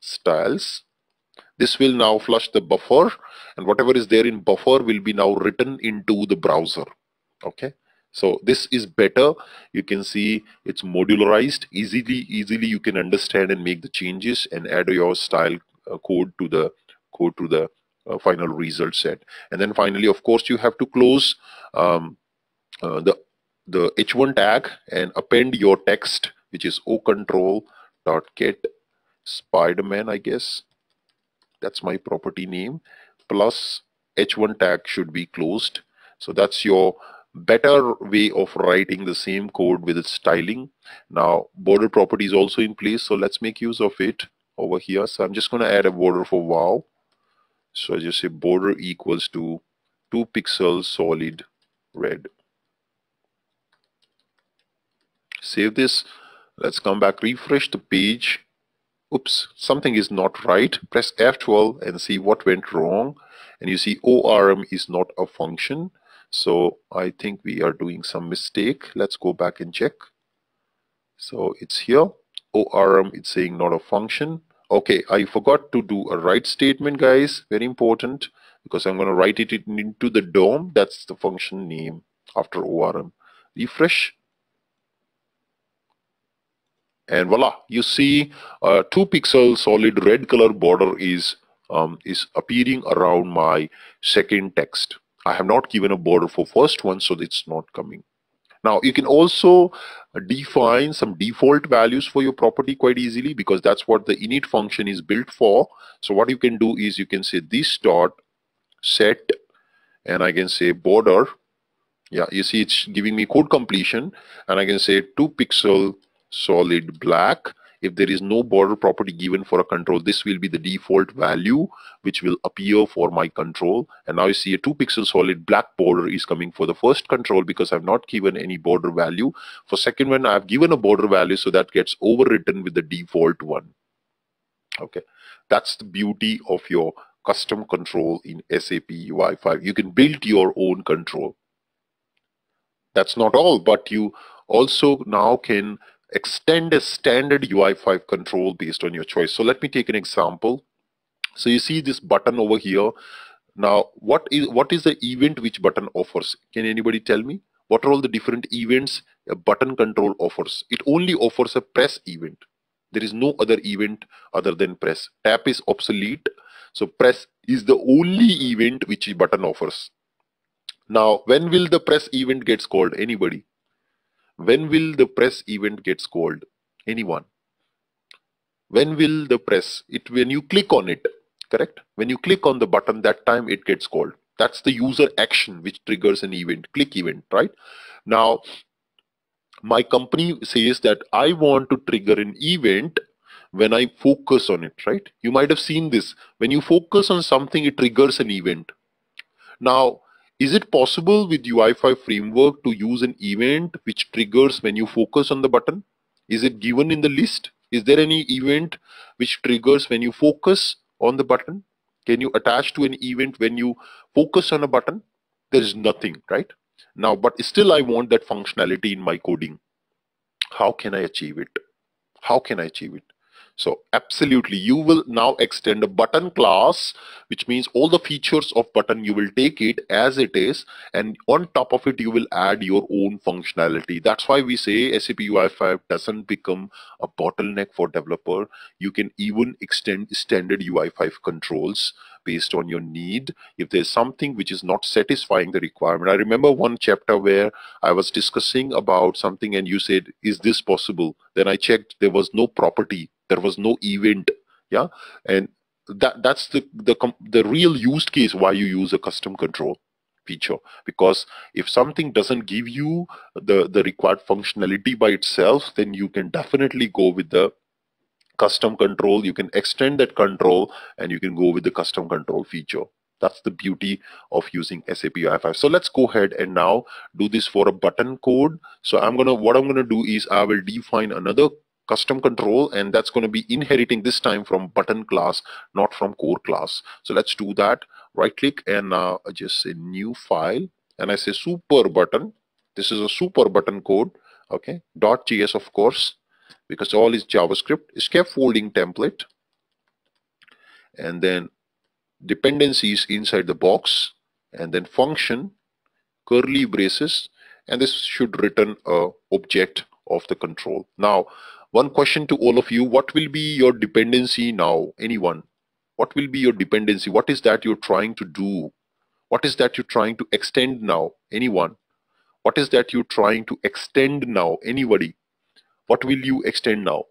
styles. This will now flush the buffer, and whatever is there in buffer will be now written into the browser. Okay. So this is better. You can see it's modularized. Easily you can understand and make the changes and add your style code to the final result set. And then finally, of course, you have to close the H1 tag and append your text, which is ocontrol.get Spiderman, I guess. That's my property name. Plus H1 tag should be closed. So that's your better way of writing the same code with its styling. Now border property is also in place, so let's make use of it over here. So I'm just going to add a border for wow. So I just say border equals to 2 pixels solid red. Save this. Let's come back, refresh the page. Oops, something is not right. Press F12 and see what went wrong. And you see ORM is not a function. So I think we are doing some mistake. Let's go back and check. So it's here. ORM, it's saying not a function. Okay, I forgot to do a write statement, guys. Very important, because I'm going to write it into the DOM. That's the function name after ORM. Refresh. And voila, you see 2 pixel solid red color border is appearing around my second text. I have not given a border for first one, so it's not coming. Now, you can also define some default values for your property quite easily, because that's what the init function is built for. So what you can do is you can say this dot set, and I can say border. Yeah, you see it's giving me code completion, and I can say 2 pixel solid black. If there is no border property given for a control, this will be the default value which will appear for my control. And now you see a 2 pixel solid black border is coming for the first control, because I've not given any border value. For second one, I've given a border value, so that gets overwritten with the default one. Okay, that's the beauty of your custom control in SAP UI5. You can build your own control. That's not all, but you also now can extend a standard UI5 control based on your choice. So let me take an example. So you see this button over here. Now, what is the event which button offers? Can anybody tell me? What are all the different events a button control offers? It only offers a press event. There is no other event other than press. Tap is obsolete. So press is the only event which a button offers. Now, when will the press event gets called? Anybody? When will the press event gets called? Anyone? When will the press? When you click on it, correct? When you click on the button, that time it gets called. That's the user action which triggers an event, click event, right? Now, my company says that I want to trigger an event when I focus on it, right? You might have seen this. When you focus on something, it triggers an event. Now, is it possible with UI5 framework to use an event which triggers when you focus on the button? Is it given in the list? Is there any event which triggers when you focus on the button? Can you attach to an event when you focus on a button? There is nothing, right? Now, but still I want that functionality in my coding. How can I achieve it? How can I achieve it? So absolutely, you will now extend a button class, which means all the features of button, you will take it as it is, and on top of it, you will add your own functionality. That's why we say SAP UI5 doesn't become a bottleneck for developer. You can even extend standard UI5 controls based on your need. If there's something which is not satisfying the requirement. I remember one chapter where I was discussing about something and you said, is this possible? Then I checked, there was no property. There was no event, yeah, and that's the real use case why you use a custom control feature, because if something doesn't give you the required functionality by itself, then you can definitely go with the custom control. You can extend that control and you can go with the custom control feature. That's the beauty of using SAP UI5. So let's go ahead and now do this for a button code. So what I'm gonna do is I will define another custom control, and that's going to be inheriting this time from button class, not from core class. So let's do that. Right click and just say new file, and I say super button. This is a super button code, okay, .js of course, because all is JavaScript, scaffolding template, and then dependencies inside the box, and then function, curly braces, and this should return a object of the control. Now, one question to all of you, what will be your dependency now? Anyone? What will be your dependency? What is that you're trying to do? What is that you're trying to extend now? Anyone? What is that you're trying to extend now? Anybody? What will you extend now?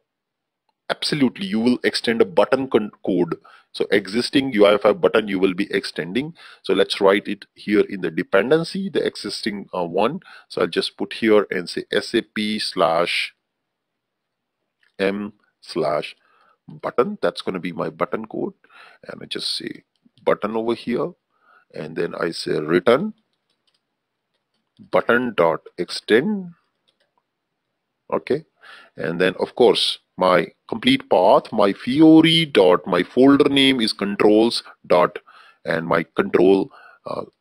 Absolutely, you will extend a button code. So existing UI5 button you will be extending. So let's write it here in the dependency, the existing one. So I'll just put here and say SAP/M/button. That's going to be my button code, and I just say button over here, and then I say return button.extend, okay, and then of course my complete path, my Fiori dot, my folder name is controls dot, and my control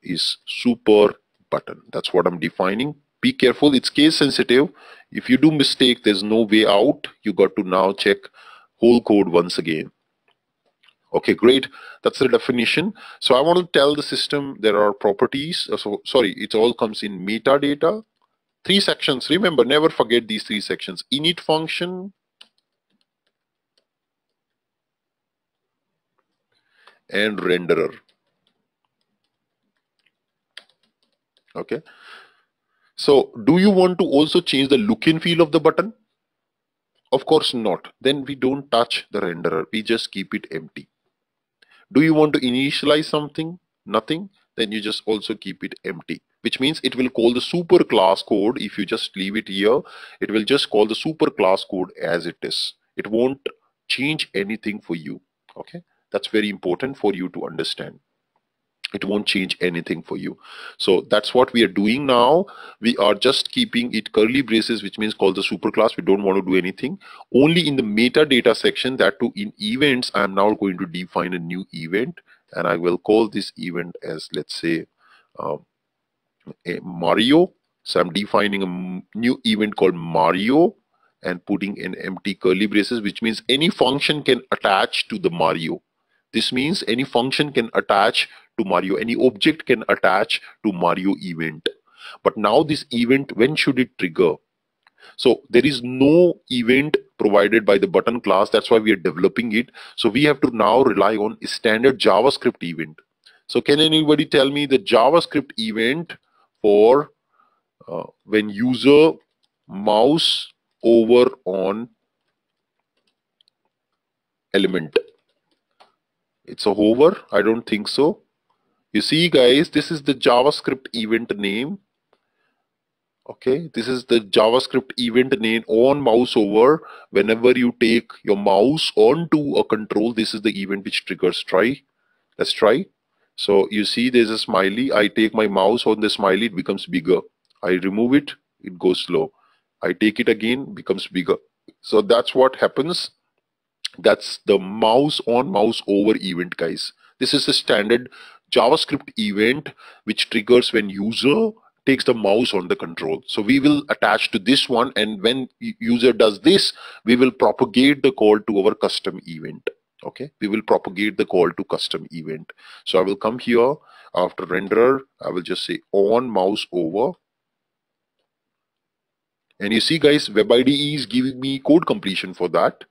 is super button. That's what I'm defining. Be careful, it's case sensitive. If you do mistake, there's no way out. You got to now check whole code once again. Okay, great. That's the definition. So I want to tell the system there are properties. So sorry, it all comes in metadata. Three sections. Remember, never forget these three sections. Init function, and renderer. Okay. So do you want to also change the look and feel of the button? Of course not. Then we don't touch the renderer. We just keep it empty. Do you want to initialize something? Nothing. Then you just also keep it empty, which means it will call the super class code. If you just leave it here, it will just call the super class code as it is. It won't change anything for you. Okay. That's very important for you to understand. It won't change anything for you. So that's what we are doing now. We are just keeping it curly braces, which means call the superclass. We don't want to do anything. Only in the metadata section, that too in events, I am now going to define a new event, and I will call this event as, let's say, a Mario. So I'm defining a new event called Mario and putting in empty curly braces, which means any function can attach to the Mario. This means any function can attach to Mario, any object can attach to Mario event. But now this event, when should it trigger? So there is no event provided by the button class. That's why we are developing it. So we have to now rely on standard JavaScript event. So can anybody tell me the JavaScript event for when user mouse over on element. It's a hover? I don't think so. You see guys, this is the JavaScript event name. Okay, this is the JavaScript event name on mouse over. Whenever you take your mouse onto a control, this is the event which triggers. Try. Let's try. So you see there's a smiley. I take my mouse on the smiley, it becomes bigger. I remove it, it goes slow. I take it again, becomes bigger. So that's what happens. That's the mouse on mouse over event, guys. This is the standard JavaScript event which triggers when user takes the mouse on the control. So we will attach to this one, and when user does this, we will propagate the call to our custom event. Okay, we will propagate the call to custom event. So I will come here after renderer, I will just say on mouse over. And you see guys, Web IDE is giving me code completion for that.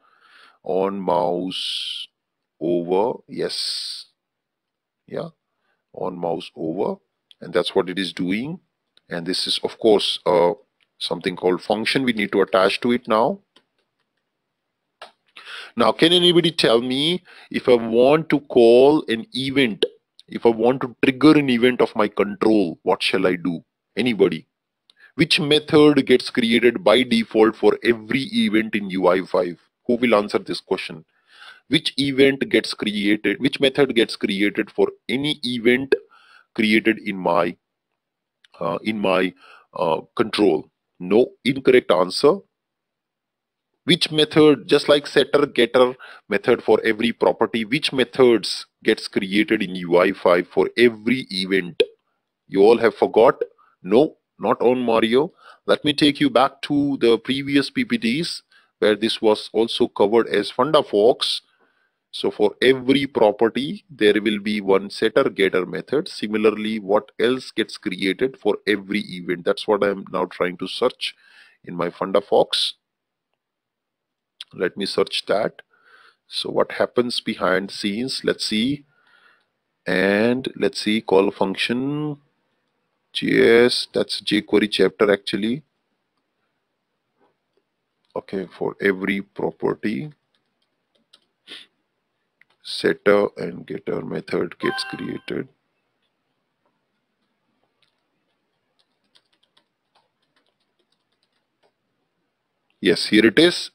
On mouse over, yes. Yeah, on mouse over, and that's what it is doing. And this is of course something called function we need to attach to it now. Now can anybody tell me, if I want to call an event, if I want to trigger an event of my control, what shall I do? Anybody? Which method gets created by default for every event in UI5? Who will answer this question? Which event gets created, which method gets created for any event created in my control? No, incorrect answer. Which method, just like setter, getter method for every property, which methods gets created in UI5 for every event? You all have forgot? No, not on Mario. Let me take you back to the previous PPTs where this was also covered as Funda Fox. So for every property, there will be one setter getter method. Similarly, what else gets created for every event? That's what I'm now trying to search in my Funda Fox. Let me search that. So what happens behind scenes? Let's see. And let's see, call function. JS, that's jQuery chapter actually. Okay, for every property, setter and getter method gets created. Yes, here it is.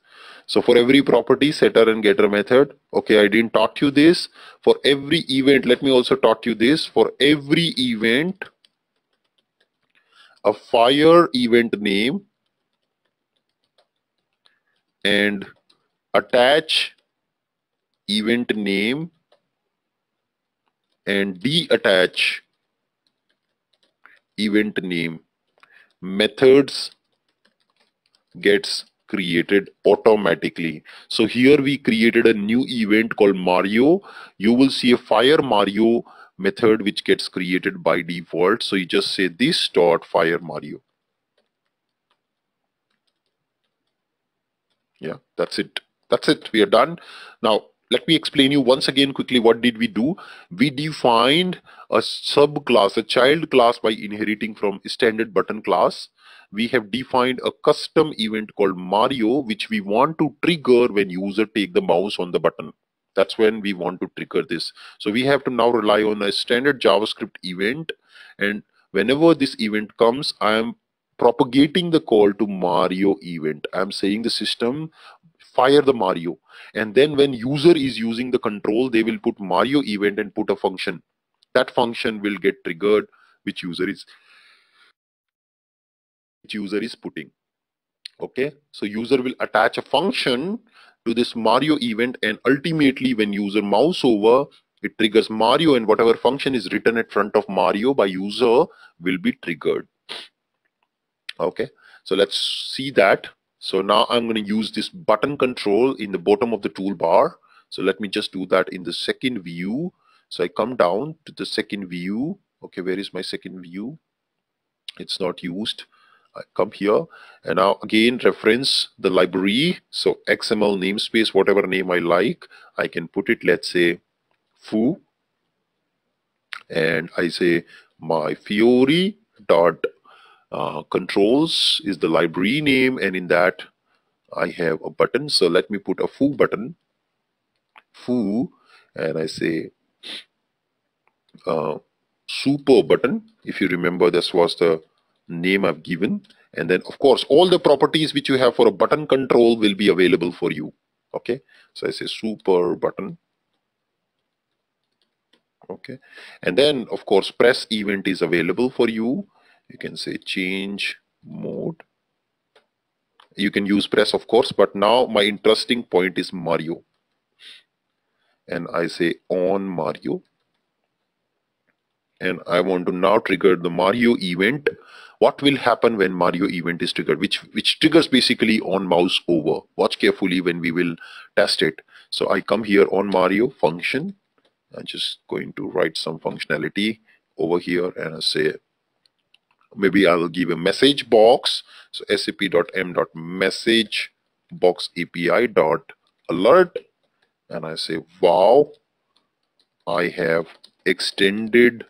So for every property, setter and getter method. Okay, I didn't taught you this. For every event, let me also taught you this. For every event, a fire event name and attach event name and deattach event name methods gets created automatically. So here we created a new event called Mario. You will see a fire Mario method which gets created by default. So you just say this dot fire Mario. Yeah, that's it. That's it. We are done. Now, let me explain you once again quickly what did we do. We defined a subclass, a child class by inheriting from standard button class. We have defined a custom event called Mario, which we want to trigger when user take the mouse on the button. That's when we want to trigger this. So we have to now rely on a standard JavaScript event. And whenever this event comes, I am propagating the call to Mario event. I'm saying the system fire the Mario, and then when user is using the control, they will put Mario event and put a function. That function will get triggered which user is putting. Okay, so user will attach a function to this Mario event, and ultimately when user mouse over, it triggers Mario, and whatever function is written at front of Mario by user will be triggered. Okay, so let's see that. So now I'm going to use this button control in the bottom of the toolbar. So let me just do that in the second view. So I come down to the second view. Okay, where is my second view? It's not used. I come here and now again reference the library. So XML namespace, whatever name I like, I can put it, let's say foo, and I say my Fiori dot Controls is the library name, and in that I have a button. So let me put a foo button, foo, and I say super button. If you remember, this was the name I've given. And then of course all the properties which you have for a button control will be available for you. Okay, so I say super button. Okay, and then of course press event is available for you. You can say change mode. You can use press of course, but now my interesting point is Mario, and I say on Mario, and I want to now trigger the Mario event. What will happen when Mario event is triggered, which triggers basically on mouse over. Watch carefully when we will test it. So I come here on Mario function. I'm just going to write some functionality over here, and I say maybe I will give a message box. So sap.m.message box api.alert, and I say wow, I have extended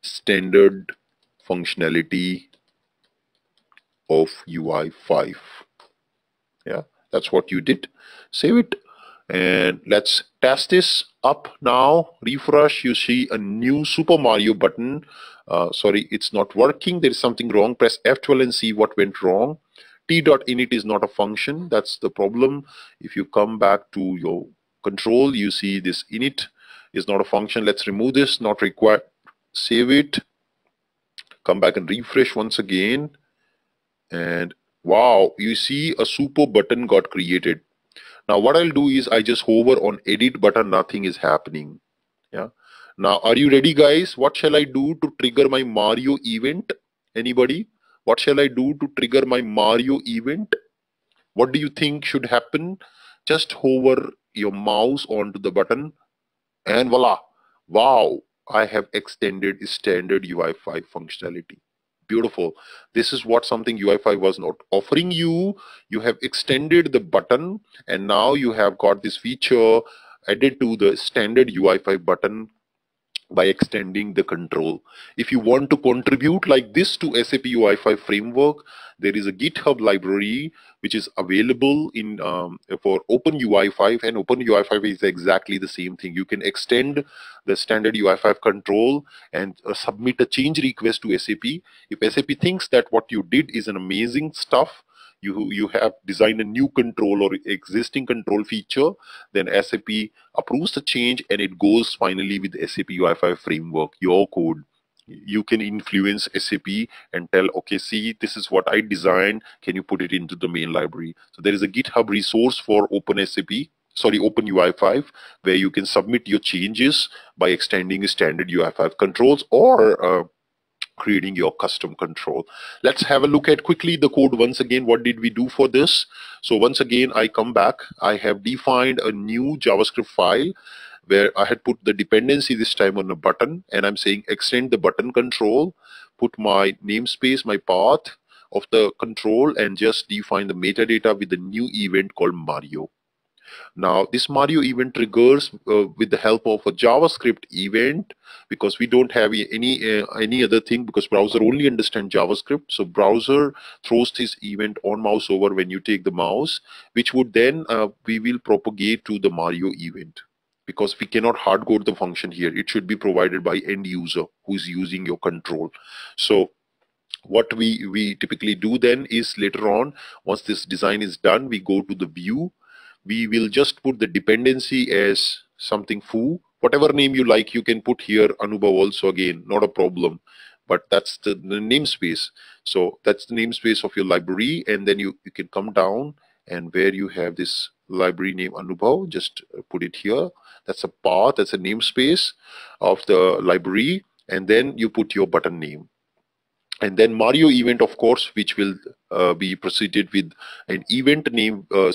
standard functionality of UI5. Yeah, that's what you did. Save it. And let's test this up now. Refresh, you see a new Super Mario button. Sorry, it's not working. There is something wrong. Press F12 and see what went wrong. T.init is not a function. That's the problem. If you come back to your control, you see this init is not a function. Let's remove this. Not required. Save it. Come back and refresh once again. And wow, you see a super button got created. Now what I'll do is I just hover on edit button, nothing is happening. Yeah. Now are you ready guys? What shall I do to trigger my Mario event? Anybody? What shall I do to trigger my Mario event? What do you think should happen? Just hover your mouse onto the button and voila. Wow, I have extended standard UI5 functionality. Beautiful. This is what something UI5 was not offering you. You have extended the button, and now you have got this feature added to the standard UI5 button by extending the control. If you want to contribute like this to SAP UI5 framework, there is a GitHub library which is available in for OpenUI5, and OpenUI5 is exactly the same thing. You can extend the standard UI5 control and submit a change request to SAP. If SAP thinks that what you did is an amazing stuff, you have designed a new control or existing control feature, then SAP approves the change and it goes finally with the SAP UI5 framework, your code. You can influence SAP and tell, okay, see, this is what I designed. Can you put it into the main library? So there is a GitHub resource for Open UI5, where you can submit your changes by extending standard UI5 controls or creating your custom control. Let's have a look at quickly the code once again. What did we do for this? So once again, I come back. I have defined a new JavaScript file where I had put the dependency this time on a button, and I'm saying extend the button control, put my namespace, my path of the control, and just define the metadata with the new event called Mario. Now this Mario event triggers with the help of a JavaScript event, because we don't have any other thing, because browser only understands JavaScript. So browser throws this event on mouse over when you take the mouse, which would then we will propagate to the Mario event, because we cannot hard code the function here. It should be provided by end user who is using your control. So what we typically do then is later on, once this design is done, we go to the view. We will just put the dependency as something foo, whatever name you like. You can put here Anubhav also again, not a problem, but that's the namespace. So that's the namespace of your library, and then you can come down, and where you have this library name Anubhav, just put it here. That's a path, that's a namespace of the library, and then you put your button name. And then Mario event, of course, which will be preceded with an event name, a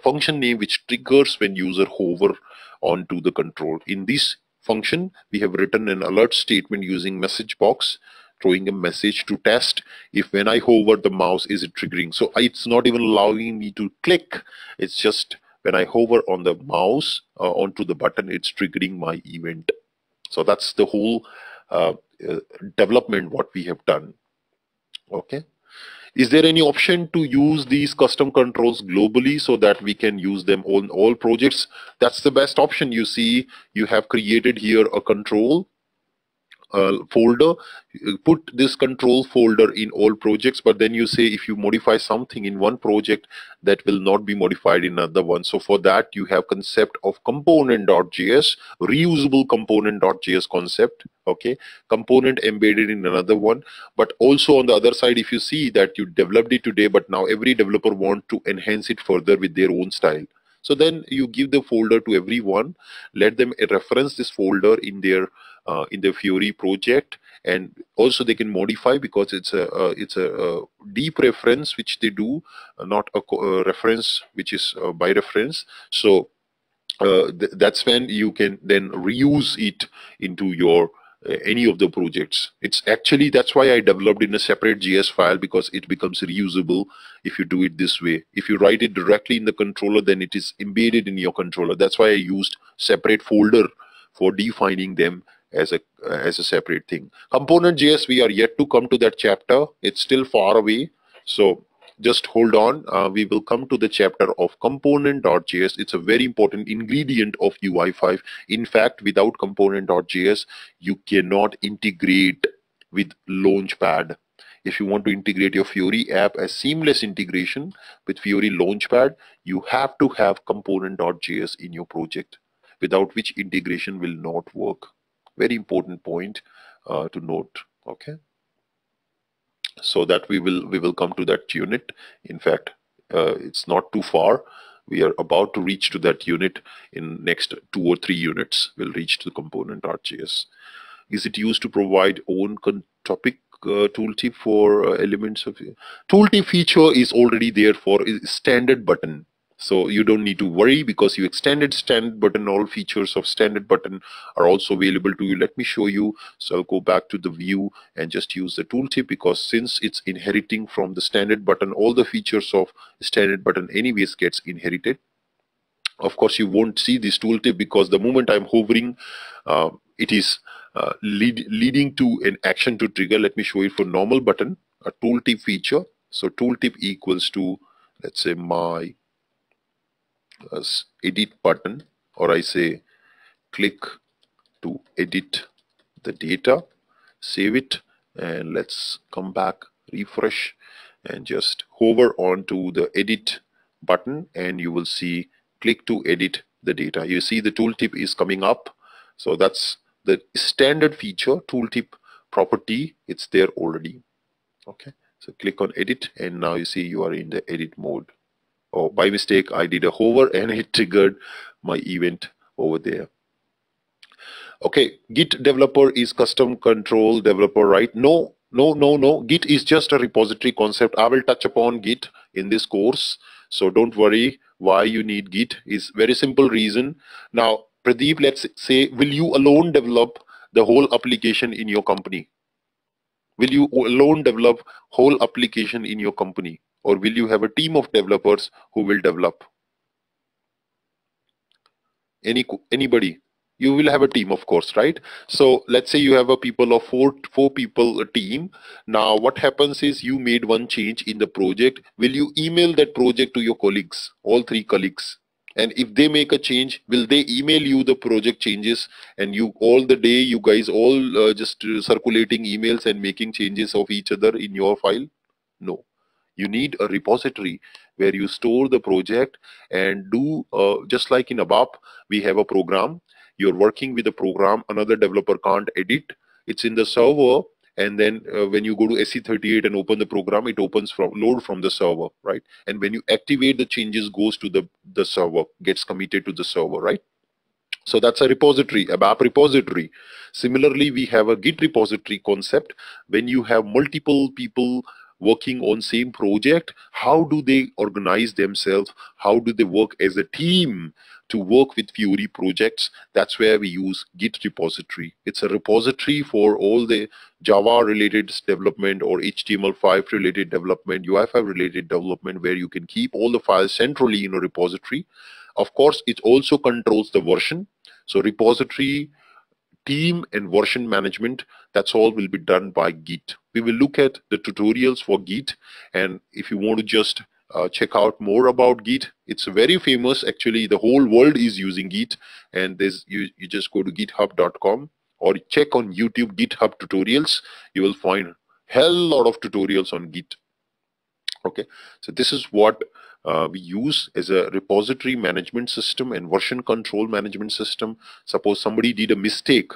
function name which triggers when user hover onto the control. In this function, we have written an alert statement using message box, throwing a message to test if when I hover the mouse, is it triggering. So it's not even allowing me to click. It's just when I hover on the mouse onto the button, it's triggering my event. So that's the whole development what we have done. Okay, Is there any option to use these custom controls globally so that we can use them on all projects? That's the best option. You see, you have created here a control folder. Put this control folder in all projects, but then you say if you modify something in one project, that will not be modified in another one. So for that you have concept of component.js, reusable component.js concept, okay, component embedded in another one. But also on the other side, if you see that you developed it today, but now every developer want to enhance it further with their own style. So then you give the folder to everyone, let them reference this folder in their Fiori project, and also they can modify, because it's a deep reference which they do, not a reference which is by reference. So that's when you can then reuse it into your any of the projects. It's actually, that's why I developed in a separate JS file, because it becomes reusable if you do it this way. If you write it directly in the controller, then it is embedded in your controller. That's why I used separate folder for defining them as a separate thing. Component.js, we are yet to come to that chapter. It's still far away, so just hold on. We will come to the chapter of component.js. It's a very important ingredient of UI5. In fact, without component.js, you cannot integrate with Launchpad. If you want to integrate your Fiori app as seamless integration with Fiori Launchpad, you have to have component.js in your project, without which integration will not work. Very important point to note, okay? So that we will come to that unit. In fact, it's not too far. We are about to reach to that unit in next 2 or 3 units. We'll reach to the component.js. Is it used to provide own topic tooltip for elements of tooltip feature is already there for standard button. So you don't need to worry, because you extended standard button, all features of standard button are also available to you. Let me show you. So I'll go back to the view and just use the tooltip, because since it's inheriting from the standard button, all the features of standard button anyways gets inherited. Of course, you won't see this tooltip, because the moment I'm hovering, it is leading to an action to trigger. Let me show you for normal button, a tooltip feature. So tooltip equals to, let's say, my as edit button, or I say click to edit the data, save it, and let's come back, refresh, and just hover on to the edit button, and you will see click to edit the data. You see the tooltip is coming up. So that's the standard feature, tooltip property, it's there already. Okay, so click on edit, and now you see you are in the edit mode. Oh, by mistake, I did a hover and it triggered my event over there. Okay, Git developer is custom control developer, right? No. Git is just a repository concept. I will touch upon Git in this course, so don't worry why you need Git. Is very simple reason. Now, Pradeep, let's say, will you alone develop the whole application in your company? Will you alone develop whole application in your company? Or will you have a team of developers who will develop? Anybody? You will have a team, of course, right? So let's say you have a people of four people, a team. Now what happens is you made one change in the project. Will you email that project to your colleagues, all 3 colleagues? And if they make a change, will they email you the project changes? And you all the day, you guys all just circulating emails and making changes of each other in your file? No. You need a repository where you store the project and do, just like in ABAP, we have a program. You're working with a program, another developer can't edit. It's in the server, and then when you go to SE38 and open the program, it opens from, load from the server, right? And when you activate, the changes goes to the server, gets committed to the server, right? So that's a repository, ABAP repository. Similarly, we have a Git repository concept. When you have multiple people working on same project, how do they organize themselves? How do they work as a team to work with Fiori projects? That's where we use Git repository. It's a repository for all the Java related development or HTML5 related development, UI5 related development, where you can keep all the files centrally in a repository. Of course, it also controls the version. So repository team and version management, that's all will be done by Git. We will look at the tutorials for Git, and if you want to just check out more about Git, it's very famous. Actually, the whole world is using Git, and there's, you just go to github.com or check on YouTube GitHub tutorials. You will find hell lot of tutorials on Git. Okay, so this is what we use as a repository management system and version control management system. Suppose somebody did a mistake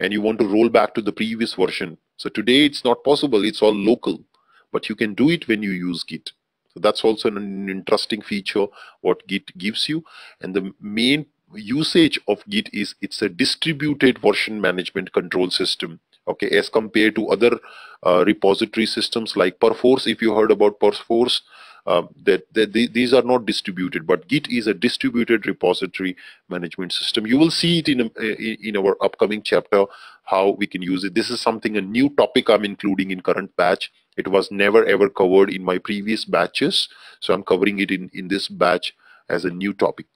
and you want to roll back to the previous version. So today it's not possible, it's all local, but you can do it when you use Git. So that's also an interesting feature what Git gives you. And the main usage of Git is it's a distributed version management control system. Okay, as compared to other repository systems like Perforce, if you heard about Perforce, these are not distributed, but Git is a distributed repository management system. You will see it in our upcoming chapter, how we can use it. This is something, a new topic I'm including in current batch. It was never ever covered in my previous batches, so I'm covering it in this batch as a new topic.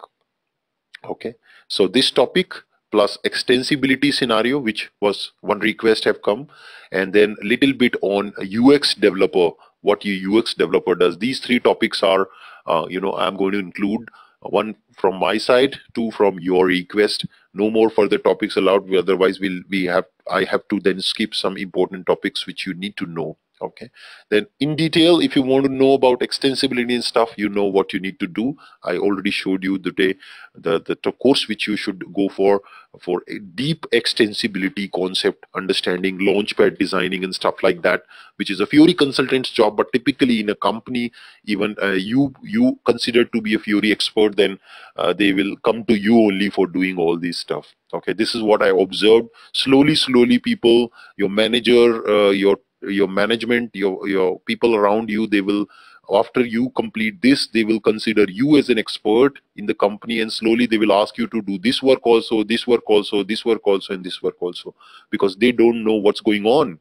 Okay, so this topic plus extensibility scenario, which was one request have come, and then a little bit on UX developer, what your UX developer does. These three topics are, I'm going to include one from my side, two from your request. No more further topics allowed, otherwise I have to then skip some important topics which you need to know. Okay, then in detail, if you want to know about extensibility and stuff, you know what you need to do. I already showed you the course which you should go for a deep extensibility concept, understanding launchpad designing and stuff like that, which is a Fiori consultant's job. But typically in a company, even you considered to be a Fiori expert, then they will come to you only for doing all this stuff. Okay, this is what I observed. Slowly, people, your manager, your management, your people around you, they will, after you complete this, they will consider you as an expert in the company, and slowly they will ask you to do this work also, this work also, this work also, and this work also, because they don't know what's going on.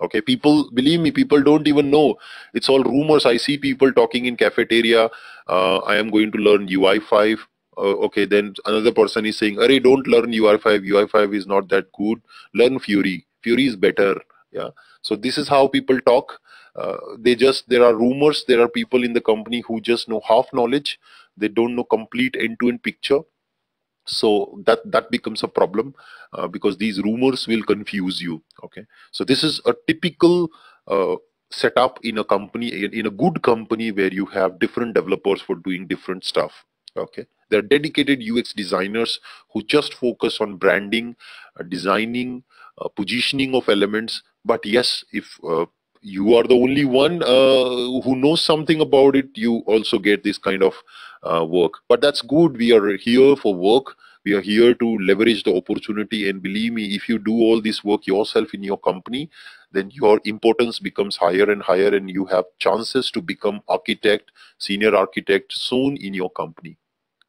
Okay, people, believe me, people don't even know. It's all rumors. I see people talking in cafeteria, I am going to learn UI5. Okay, then another person is saying, "Arey, don't learn UI5, UI5 is not that good, learn Fiori, Fiori is better." Yeah, so this is how people talk. There are rumors, there are people in the company who just know half knowledge, they don't know complete end-to-end picture. So that becomes a problem, because these rumors will confuse you. Okay, so this is a typical setup in a company, in a good company, where you have different developers for doing different stuff. Okay, there are dedicated UX designers who just focus on branding, designing, positioning of elements. But yes, if you are the only one who knows something about it, you also get this kind of work. But that's good. We are here for work. We are here to leverage the opportunity. And believe me, if you do all this work yourself in your company, then your importance becomes higher and higher, and you have chances to become architect, senior architect soon in your company.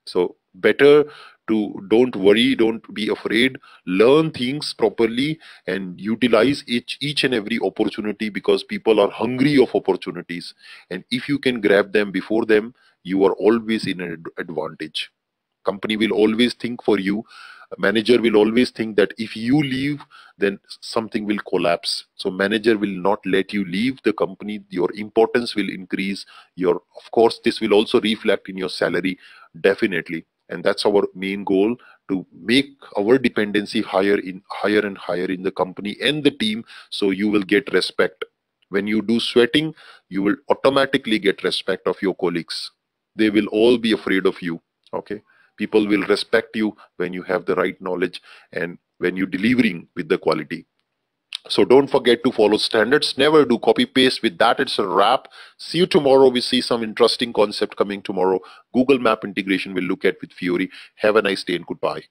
So better to don't worry, don't be afraid, learn things properly and utilize each and every opportunity, because people are hungry of opportunities. And if you can grab them before them, you are always in an advantage. Company will always think for you. Manager will always think that if you leave, then something will collapse. So manager will not let you leave the company. Your importance will increase. Of course, this will also reflect in your salary, definitely. And that's our main goal, to make our dependency higher and higher in the company and the team, so you will get respect. When you do sweating, you will automatically get respect of your colleagues. They will all be afraid of you. Okay, people will respect you when you have the right knowledge and when you're delivering with the quality. So don't forget to follow standards. Never do copy paste. With that, it's a wrap. See you tomorrow. We see some interesting concept coming tomorrow. Google Map integration we'll look at with Fiori. Have a nice day and goodbye.